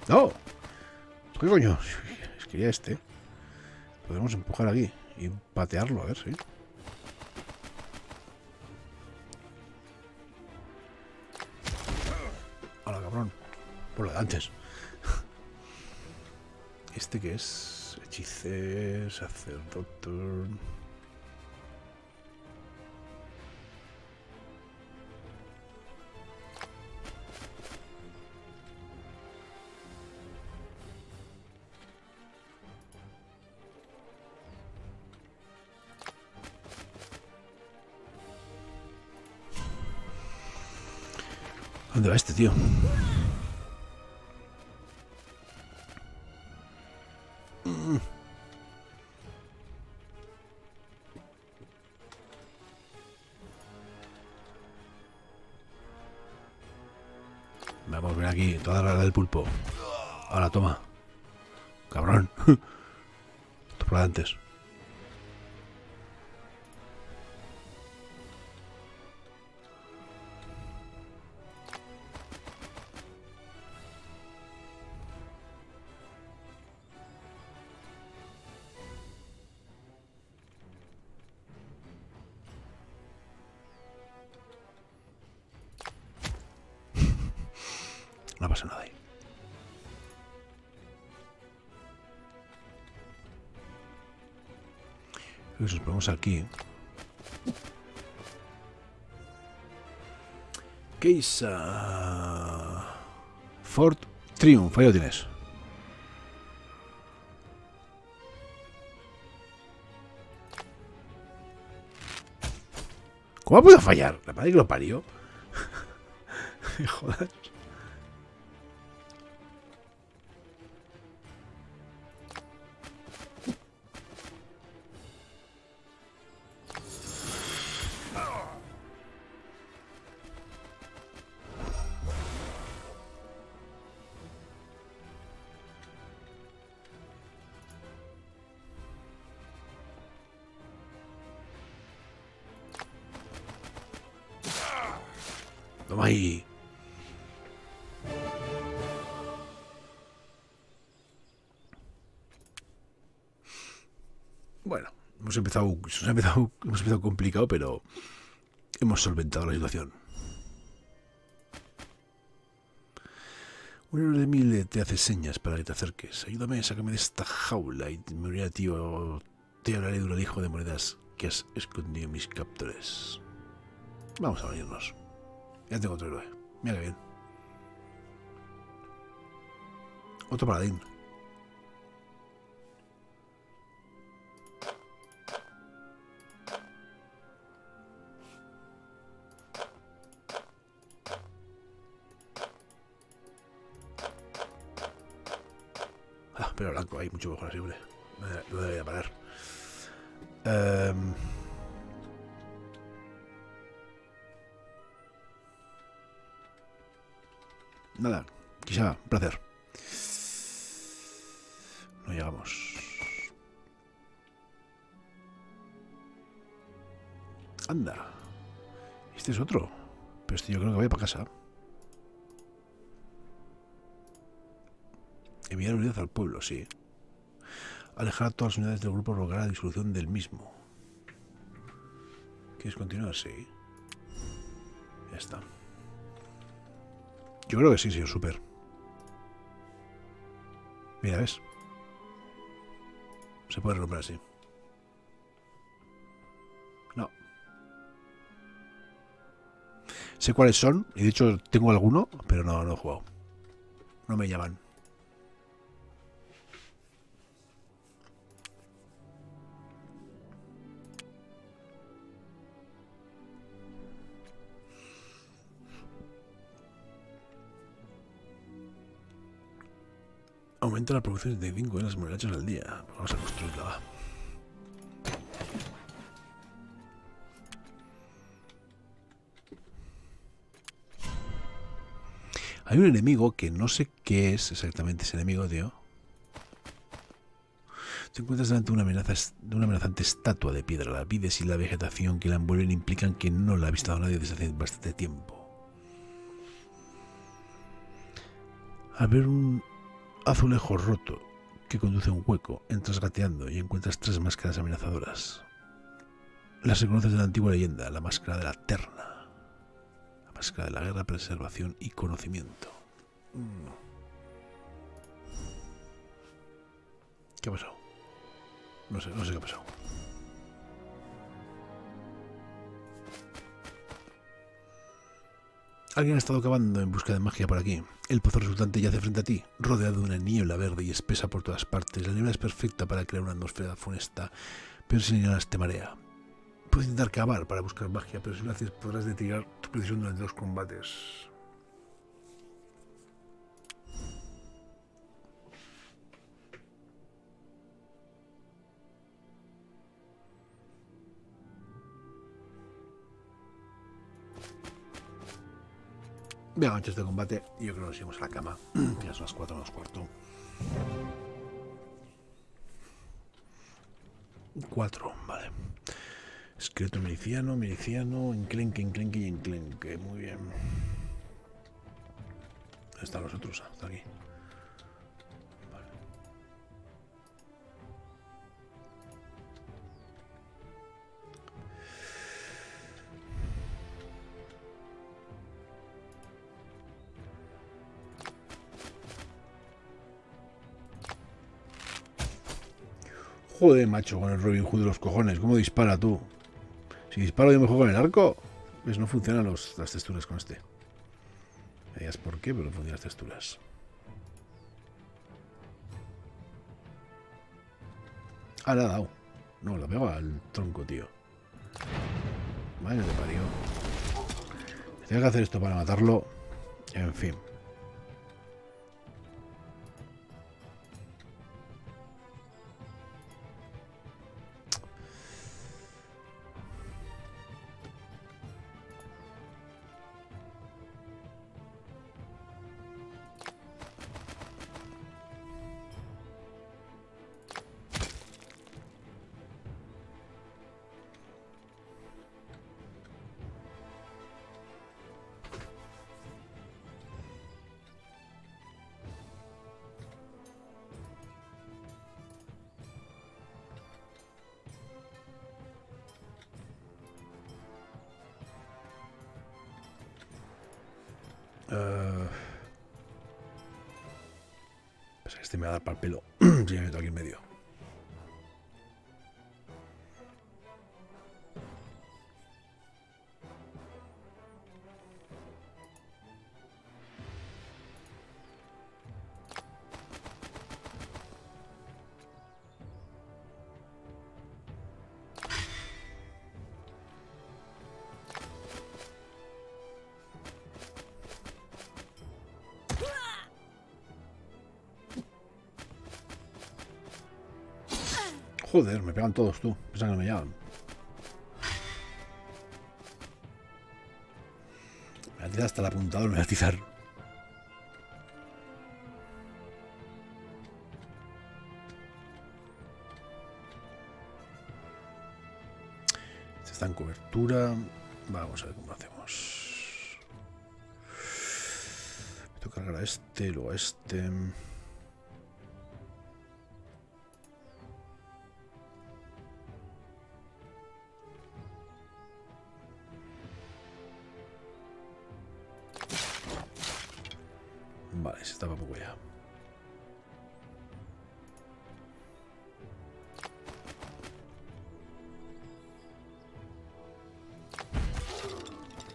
¡No! ¿Qué coño? Es que ya este. Podemos empujar aquí y patearlo, a ver si. ¡Hala, cabrón! Por la de antes. ¿Este qué es? Hechicero, sacerdote. ¿Dónde va este tío? Vamos, ven aquí, toda la hora del pulpo. Ahora toma. Cabrón. Topla antes. No pasa nada ahí. Creo que si nos ponemos aquí... Keisa... Ford Triumph, ahí lo tienes. ¿Cómo ha podido fallar? La madre que lo parió. Joder. Toma ahí. Bueno, hemos empezado complicado, pero hemos solventado la situación. Un héroe de 1000 te hace señas para que te acerques. Ayúdame, sácame de esta jaula y me uniré a ti o te hablaré de un alijo de monedas que has escondido en mis captores. Vamos a unirnos. Ya tengo otro héroe. Mira que bien. Otro paladín. Ah, pero blanco hay mucho mejor así, hombre. No debería parar. Nada, quizá, un placer. No llegamos. Anda. Este es otro. Pero este yo creo que voy para casa. Enviar unidades al pueblo, sí. Alejar a todas las unidades del grupo rogará la disolución del mismo. ¿Quieres continuar? Sí. Ya está. Yo creo que sí, señor Super. Mira, ¿ves? Se puede romper así. No. Sé cuáles son, y de hecho tengo alguno, pero no he jugado. No me llaman. Aumenta la producción de 5 de las murallas al día. Vamos a construirla. Hay un enemigo que no sé qué es exactamente ese enemigo, tío. Te encuentras delante de una amenazante estatua de piedra. Las vides y la vegetación que la envuelven implican que no la ha visto nadie desde hace bastante tiempo. A ver un... azulejo roto que conduce a un hueco. Entras gateando y encuentras 3 máscaras amenazadoras. Las reconoces de la antigua leyenda, la máscara de la terna, la máscara de la guerra, preservación y conocimiento. ¿Qué ha pasado? No sé qué ha pasado. Alguien ha estado cavando en busca de magia por aquí. El pozo resultante yace frente a ti, rodeado de una niebla verde y espesa por todas partes. La niebla es perfecta para crear una atmósfera funesta, pero sin nada te marea. Puedes intentar cavar para buscar magia, pero si lo haces podrás deteriorar tu precisión durante los combates. Bien, antes del combate, yo creo que nos íbamos a la cama. Ya son las 4:45. 4, vale. Esqueleto miliciano, enclenque, y enclenque. Muy bien. ¿Dónde están los otros? Hasta aquí. Vale. Joder, macho, con el Robin Hood de los cojones. ¿Cómo dispara tú? Si disparo yo mejor con el arco, pues no funcionan las texturas con este. Veías por qué, pero no funcionan las texturas. Ah, le ha dado. No, la pego al tronco, tío. Vaya de parió. Tengo que hacer esto para matarlo. En fin. Este me va a dar para el pelo si me meto aquí en medio. Joder, me pegan todos, tú. Piensan que me llaman. Me voy a tirar hasta el apuntador, me voy a tirar. Este está en cobertura. Vamos a ver cómo lo hacemos. Me tengo que cargar a este, luego a este. Vale, se estaba poco ya.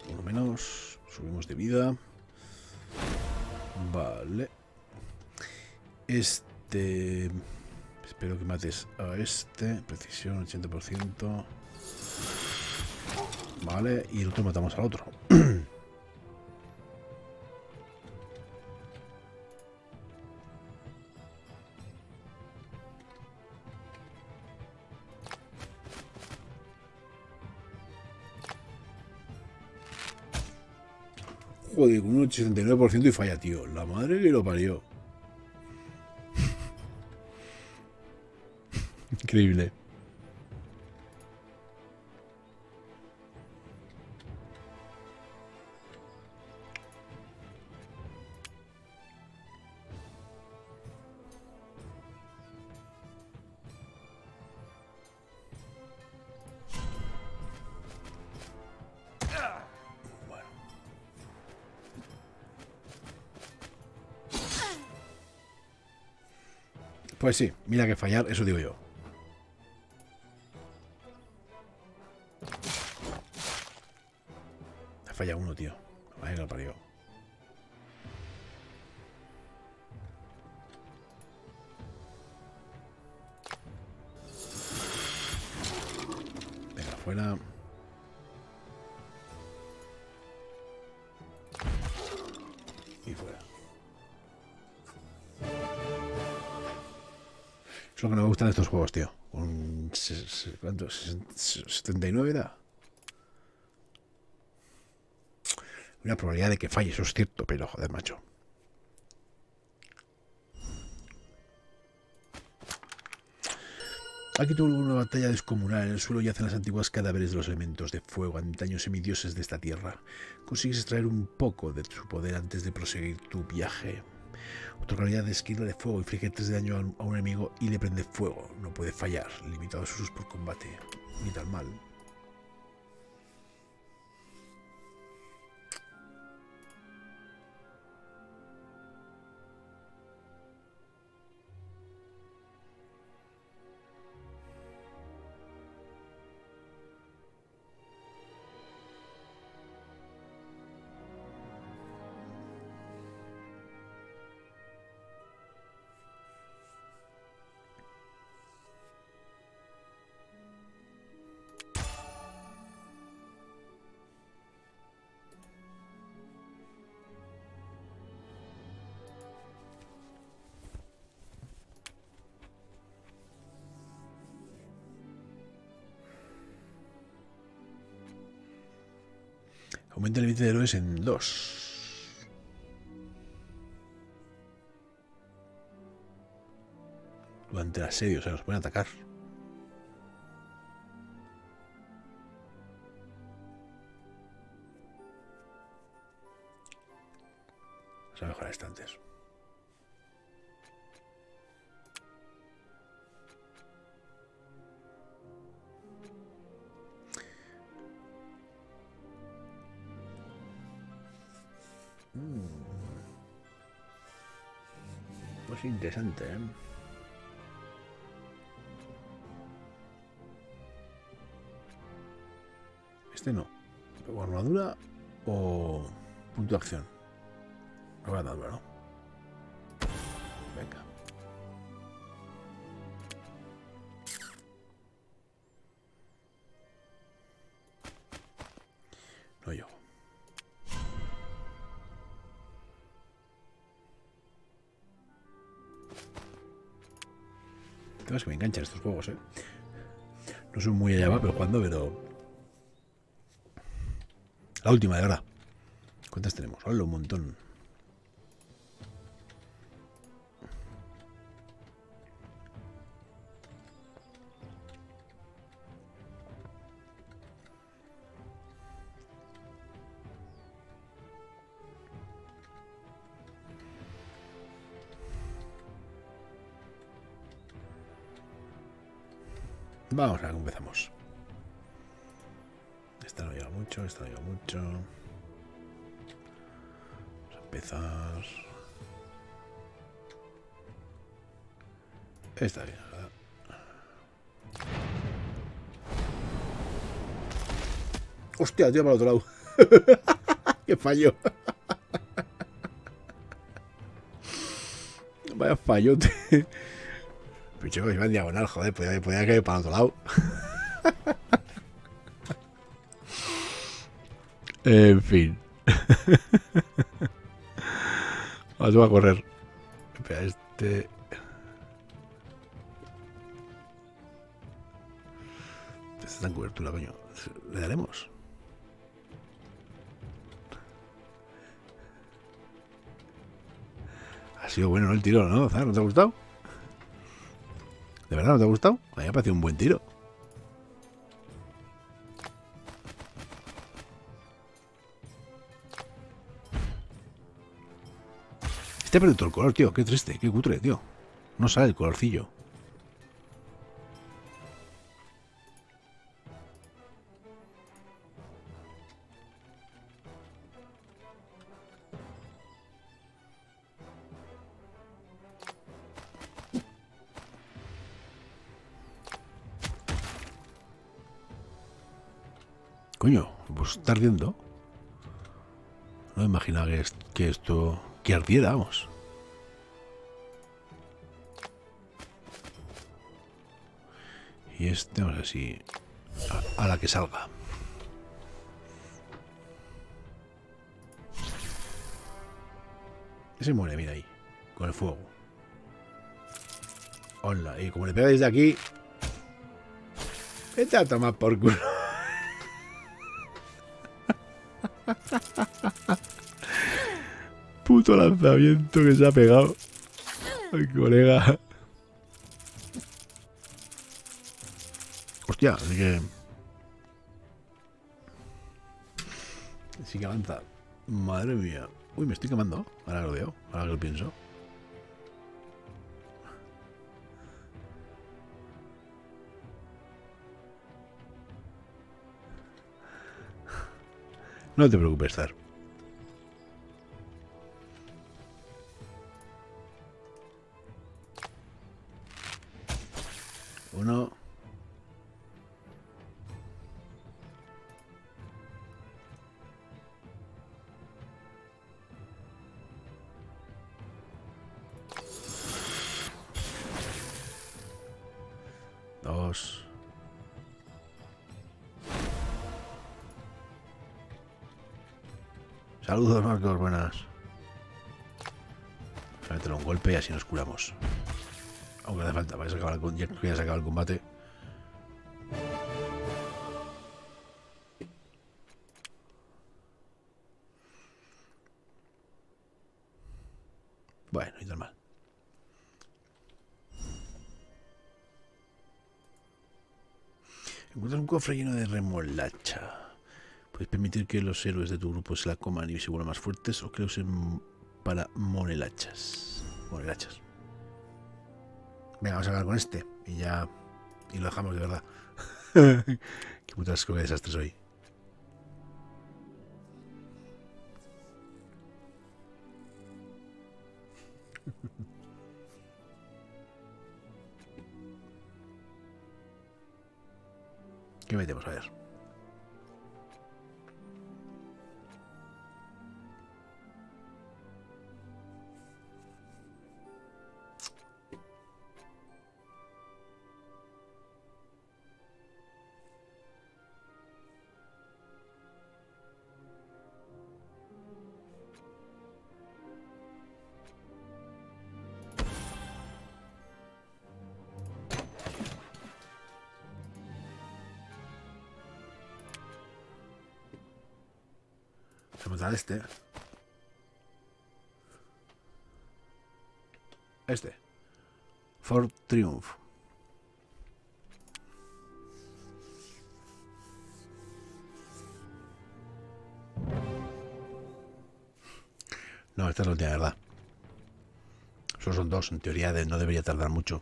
Por lo menos subimos de vida. Vale. Este... Espero que mates a este. Precisión 80%. Vale, y el otro matamos al otro. Joder, con un 89% y falla, tío. La madre que lo parió. Increíble. Pues sí, mira que fallar, eso digo yo. Ha fallado uno, tío. Ahí lo parió. Venga, afuera. Es lo que no me gustan estos juegos, tío. Un... ¿Cuánto? ¿79 era? una probabilidad de que falle, eso es cierto, pero joder, macho. Aquí tuvo una batalla descomunal. En el suelo yacen las antiguas cadáveres de los elementos de fuego, antaños semidioses de esta tierra. Consigues extraer un poco de su poder antes de proseguir tu viaje. Otra calidad de esquirla de fuego. Inflige 3 de daño a un enemigo y le prende fuego. No puede fallar. Limitados usos por combate. Ni tan mal. Aumenta el límite de héroes en 2. Durante el asedio, o sea, nos pueden atacar. Vamos a mejorar estantes. Pues interesante, ¿eh? Este no. O armadura o punto de acción. Armadura, ¿no? Venga. No llego. Es que me enganchan estos juegos, ¿eh? No soy muy allá va, pero jugando, pero... La última, de verdad. ¿Cuántas tenemos? ¡Hola, un montón! Vamos a ver, empezamos. Esta no lleva mucho, esta no lleva mucho. Vamos a empezar. Está bien, ¿verdad? ¡Hostia, tío, para el otro lado! ¡Qué fallo! Vaya fallote. Picho, iba en diagonal, joder, podía caer para el otro lado. En fin. Ahora te voy a correr. Espera, este... Este está en cobertura, coño. ¿Le daremos? Ha sido bueno, ¿no? El tiro, ¿no? ¿No te ha gustado? ¿De verdad no te ha gustado? A mí me ha parecido un buen tiro. Este ha perdido todo el color, tío. Qué triste, qué cutre, tío. No sale el colorcillo. Coño, pues está ardiendo. No me imaginaba que esto... Que ardiera, vamos. Y este, vamos a ver si... A la que salga. Ese muere, mira ahí. Con el fuego. Hola, y como le pega desde aquí... Vete a tomar por culo. puto lanzamiento que se ha pegado. Ay, colega. Hostia, así que... sí que avanza. Madre mía. Uy, me estoy quemando. Ahora que lo veo, ahora que lo pienso. No te preocupes, Zar. Uno. Dos. Saludos, Marcos, buenas. Vamos a meterle un golpe y así nos curamos. Aunque no hace falta, vaya a acabar el, ya que ya se acaba el combate. Bueno, y normal. Encuentras un cofre lleno de remolacha. Puedes permitir que los héroes de tu grupo se la coman y se vuelvan más fuertes, o que los usen para monelachas. Monelachas. Venga, vamos a acabar con este. Y ya... y lo dejamos, de verdad. Qué puta asco, qué desastre soy. ¿Qué metemos? A ver. A este. Este. For Triumph. No, esta es la última, verdad. Solo son dos. En teoría no debería tardar mucho.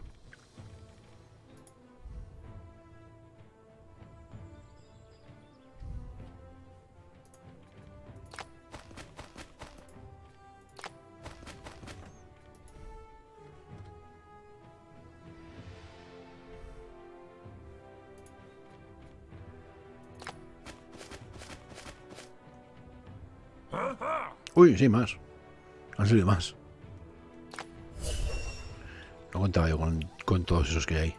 Uy, sí, más. Han salido más. No contaba yo con todos esos que hay.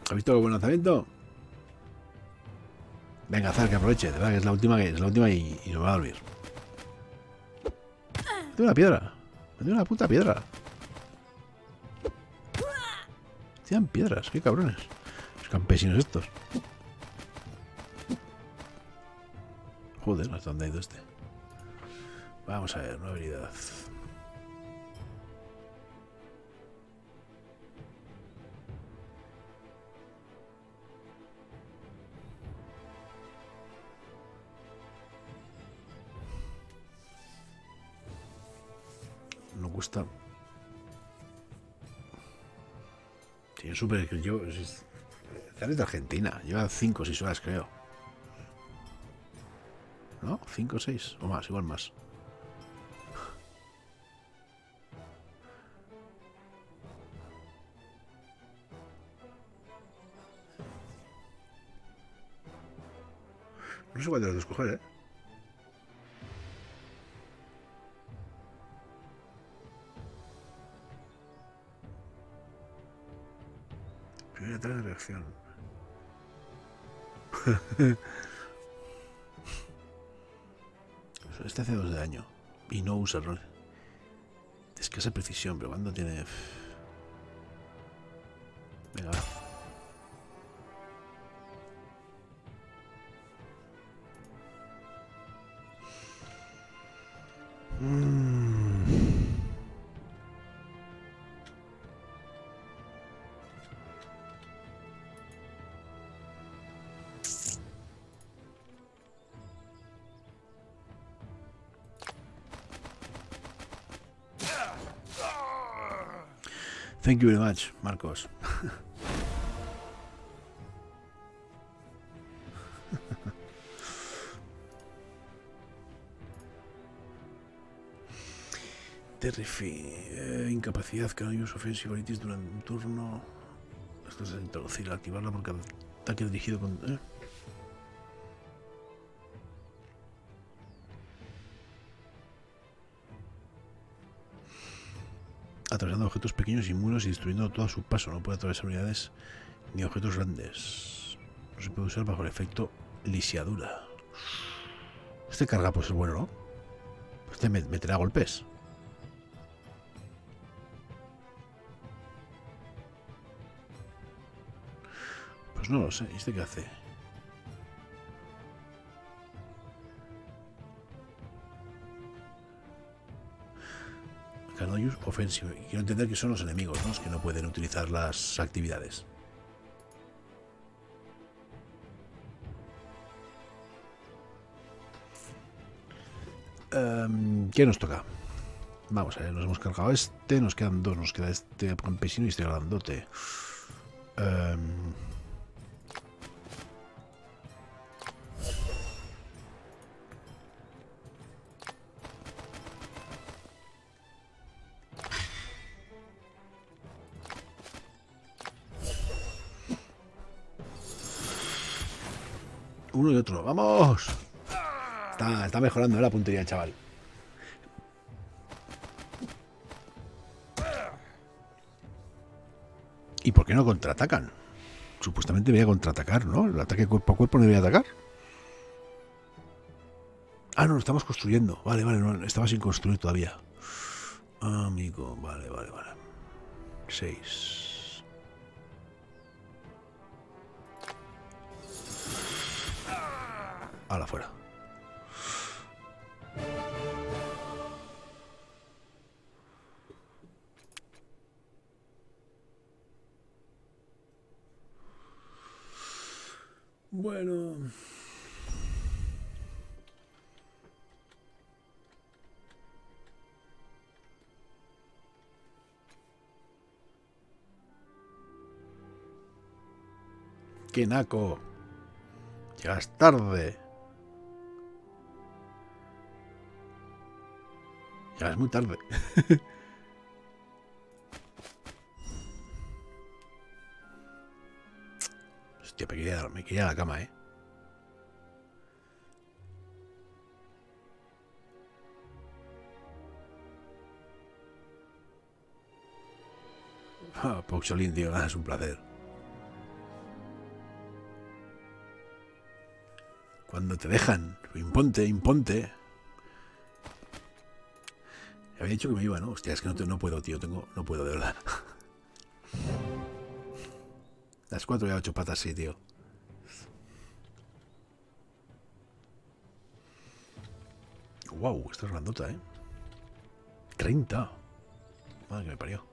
¿Has visto el buen lanzamiento? Venga, Zar, que aproveche. De verdad que es la última, y no me va a dormir. Tengo una piedra. Tengo una puta piedra. Tiran piedras, qué cabrones. Los campesinos estos. Joder, hasta dónde ha ido este. Vamos a ver, una habilidad. No gusta. Es súper... Zar es de Argentina. Lleva 5 o 6 horas, creo. ¿No? 5 o 6. O más, igual más. No sé cuál de los dos coger, ¿eh? Reacción. Este hace 2 de daño y no usa rol. Escasa precisión, pero cuando tiene... Venga, va. Thank you very much, Marcos. Terrify. Incapacidad, can use offensive abilities durante un turno. Esto es introducir, activarla porque ataque dirigido con... Atravesando objetos pequeños y muros y destruyendo todo a su paso. No puede atravesar unidades ni objetos grandes. No se puede usar bajo el efecto lisiadura. Este carga pues es bueno, ¿no? Este meterá golpes. Pues no lo sé. ¿Este qué hace? No use offensive. Quiero entender que son los enemigos, ¿no? Los que no pueden utilizar las actividades. ¿Qué nos toca? Vamos a ver, nos hemos cargado este, nos quedan dos, nos queda este campesino y este grandote. Uno y otro. ¡Vamos! Está mejorando la puntería el chaval. ¿Y por qué no contraatacan? Supuestamente debería contraatacar, ¿no? El ataque cuerpo a cuerpo no debería atacar. Ah, no, lo estamos construyendo. Vale, no, estaba sin construir todavía. Amigo, vale. 6... Ahora fuera. Bueno. ¡Qué naco! Llegas tarde. Ya es muy tarde. Hostia, me quería a la cama, ¿eh? Ah, Poxolín, tío, nada, es un placer. Cuando te dejan, imponte. Había dicho que me iba, ¿no? Hostia, es que no puedo, tío. No puedo, de verdad. Las 4 y 8 patas, sí, tío. Wow, esto es grandota, ¿eh? 30. Madre que me parió.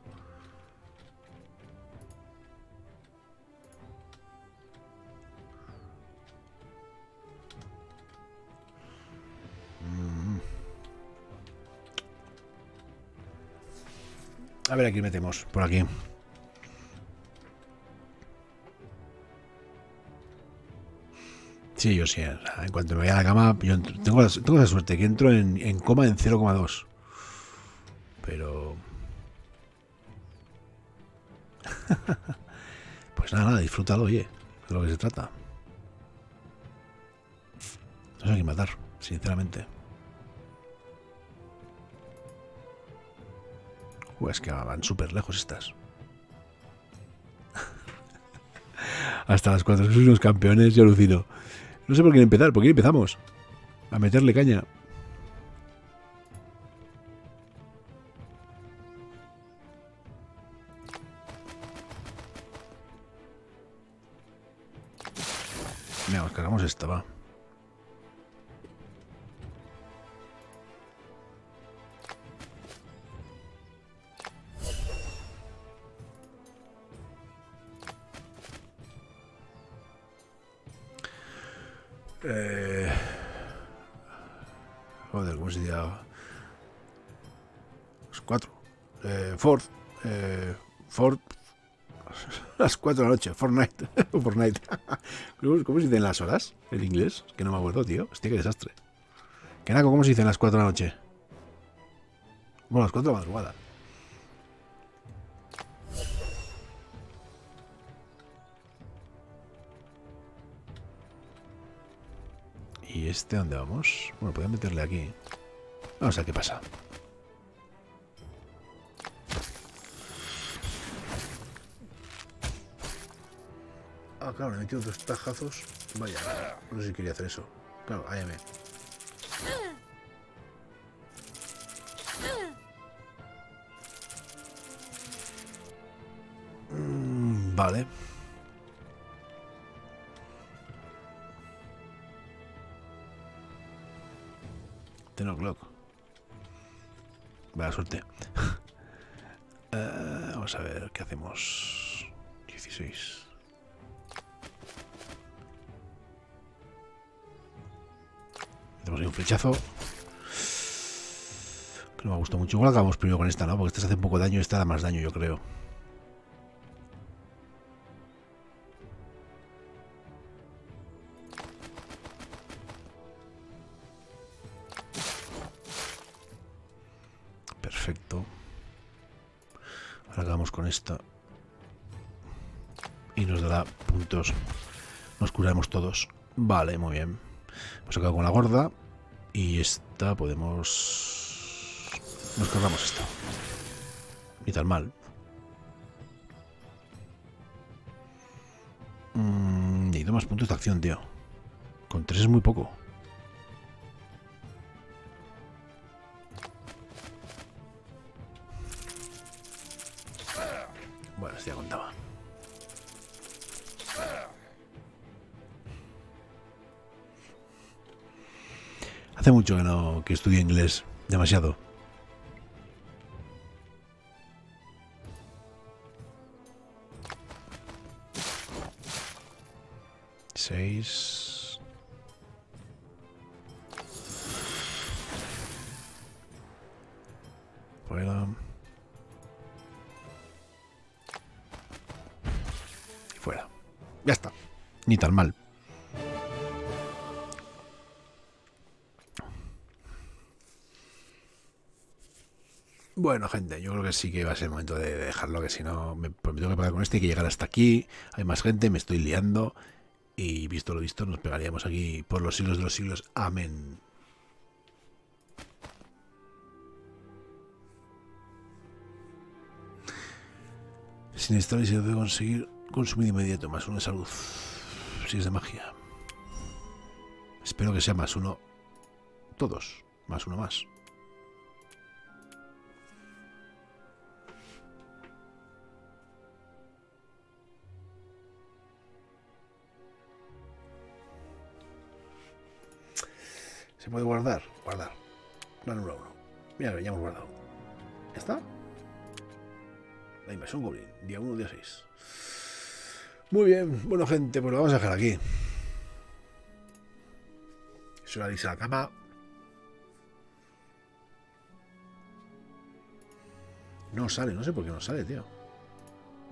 A ver, aquí metemos, por aquí. Sí, yo sí. En cuanto me voy a la cama, yo tengo la suerte que entro en coma en 0,2. Pero... pues nada, disfrútalo, oye. De lo que se trata. No sé a quién matar, sinceramente. Es que van súper lejos estas. Hasta las 4. Sois unos campeones, yo alucino. No sé por qué empezar, ¿por qué empezamos? A meterle caña. Mira, nos cargamos esta, va. Joder, ¿cómo se llama? Las 4. Ford. Ford. Las 4 de la noche. Fortnite. Fortnite. ¿Cómo se dicen las horas en inglés? Es que no me acuerdo, tío. Hostia, qué desastre. ¿Qué naco? ¿Cómo se dicen las 4 de la noche? Bueno, las 4 de la madrugada. ¿Y este dónde vamos? Bueno, podemos meterle aquí. Vamos a ver qué pasa. Ah, claro, le he metido dos tajazos. Vaya, no sé si quería hacer eso. Claro, AM. Vale. No, loco. Vaya suerte. Vamos a ver qué hacemos. 16. Hacemos ahí un flechazo. Que no me gusta mucho. Igual acabamos primero con esta, ¿no? Porque esta se hace un poco daño y esta da más daño, yo creo. Con esta y nos dará puntos, nos curamos todos. Vale, muy bien, hemos acabado con la gorda y esta podemos, nos cargamos esta, ni tan mal. Necesito más puntos de acción, tío. Con 3 es muy poco. Ya contaba. Hace mucho que no estudio inglés, demasiado. Seis. Fuera. Fuera. Ya está. Ni tan mal. Bueno, gente, yo creo que sí que va a ser el momento de dejarlo, que si no me tengo que parar con este y que llegar hasta aquí. Hay más gente, me estoy liando y visto lo visto nos pegaríamos aquí por los siglos de los siglos. Amén. Sin estar y se debe conseguir consumir inmediato, +1 de salud. Si es de magia. Espero que sea +1. Todos. +1 más. ¿Se puede guardar? Guardar. No anula 1. Mira, ya hemos guardado. ¿Ya está? La invasión goblin. Día 1, día 6. Muy bien, bueno gente, pues lo vamos a dejar aquí. Es hora de irse a la cama. No sale, no sé por qué no sale, tío.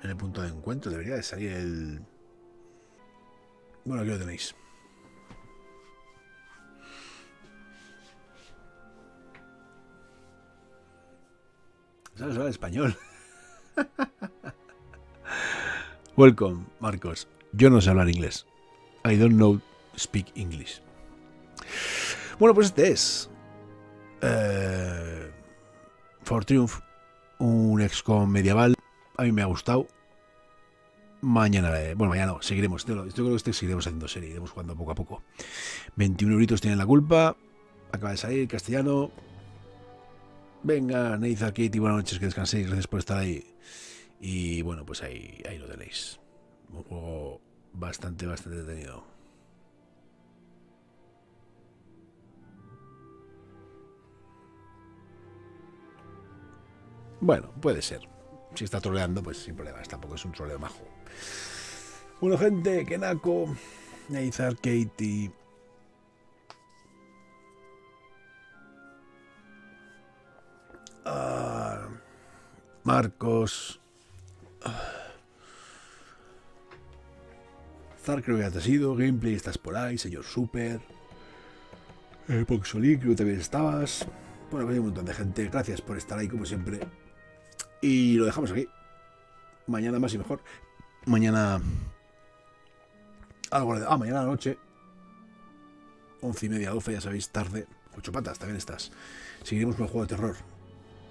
En el punto de encuentro debería de salir el... Bueno, aquí lo tenéis. ¿Sabes hablar español? Welcome, Marcos. Yo no sé hablar inglés. I don't know speak English. Bueno, pues este es For Triumph, un XCOM medieval. A mí me ha gustado. Mañana, bueno, mañana no, seguiremos. Yo creo que este seguiremos haciendo serie, iremos jugando poco a poco. 21 euritos tienen la culpa. Acaba de salir, castellano. Venga, Neiza, Katie, buenas noches, que descanséis. Gracias por estar ahí. Y bueno, pues ahí lo tenéis. Un juego bastante, bastante detenido. Bueno, puede ser. Si está troleando, pues sin problemas. Tampoco es un troleo majo. Bueno, gente, Kenako, Neizar, Katie... Marcos... Zar creo que has sido, Gameplay estás por ahí, Señor Super... Poxoli creo que también estabas... Bueno, hay un montón de gente, gracias por estar ahí como siempre. Y lo dejamos aquí. Mañana más y mejor. Mañana... algo... ah, mañana a la noche. 11:30, 12, ya sabéis, tarde. 8 patas, también estás. Seguiremos con el juego de terror.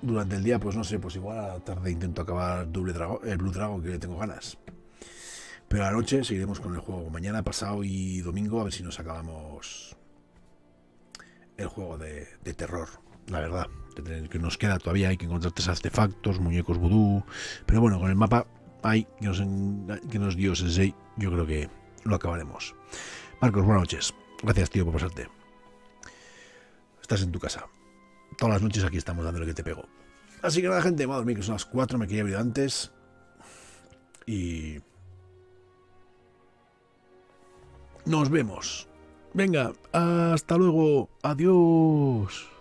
Durante el día, pues no sé, pues igual a la tarde intento acabar el Blue Dragon, que tengo ganas. Pero a la noche seguiremos con el juego. Mañana, pasado y domingo, a ver si nos acabamos el juego de terror. La verdad, que nos queda todavía, hay que encontrar 3 artefactos, muñecos vudú. Pero bueno, con el mapa hay que nos dio Sensei, yo creo que lo acabaremos. Marcos, buenas noches. Gracias, tío, por pasarte. Estás en tu casa. Todas las noches aquí estamos dándole que te pego. Así que nada, gente, me voy a dormir, que son las 4, me quería abrir antes. Y... nos vemos. Venga, hasta luego. Adiós.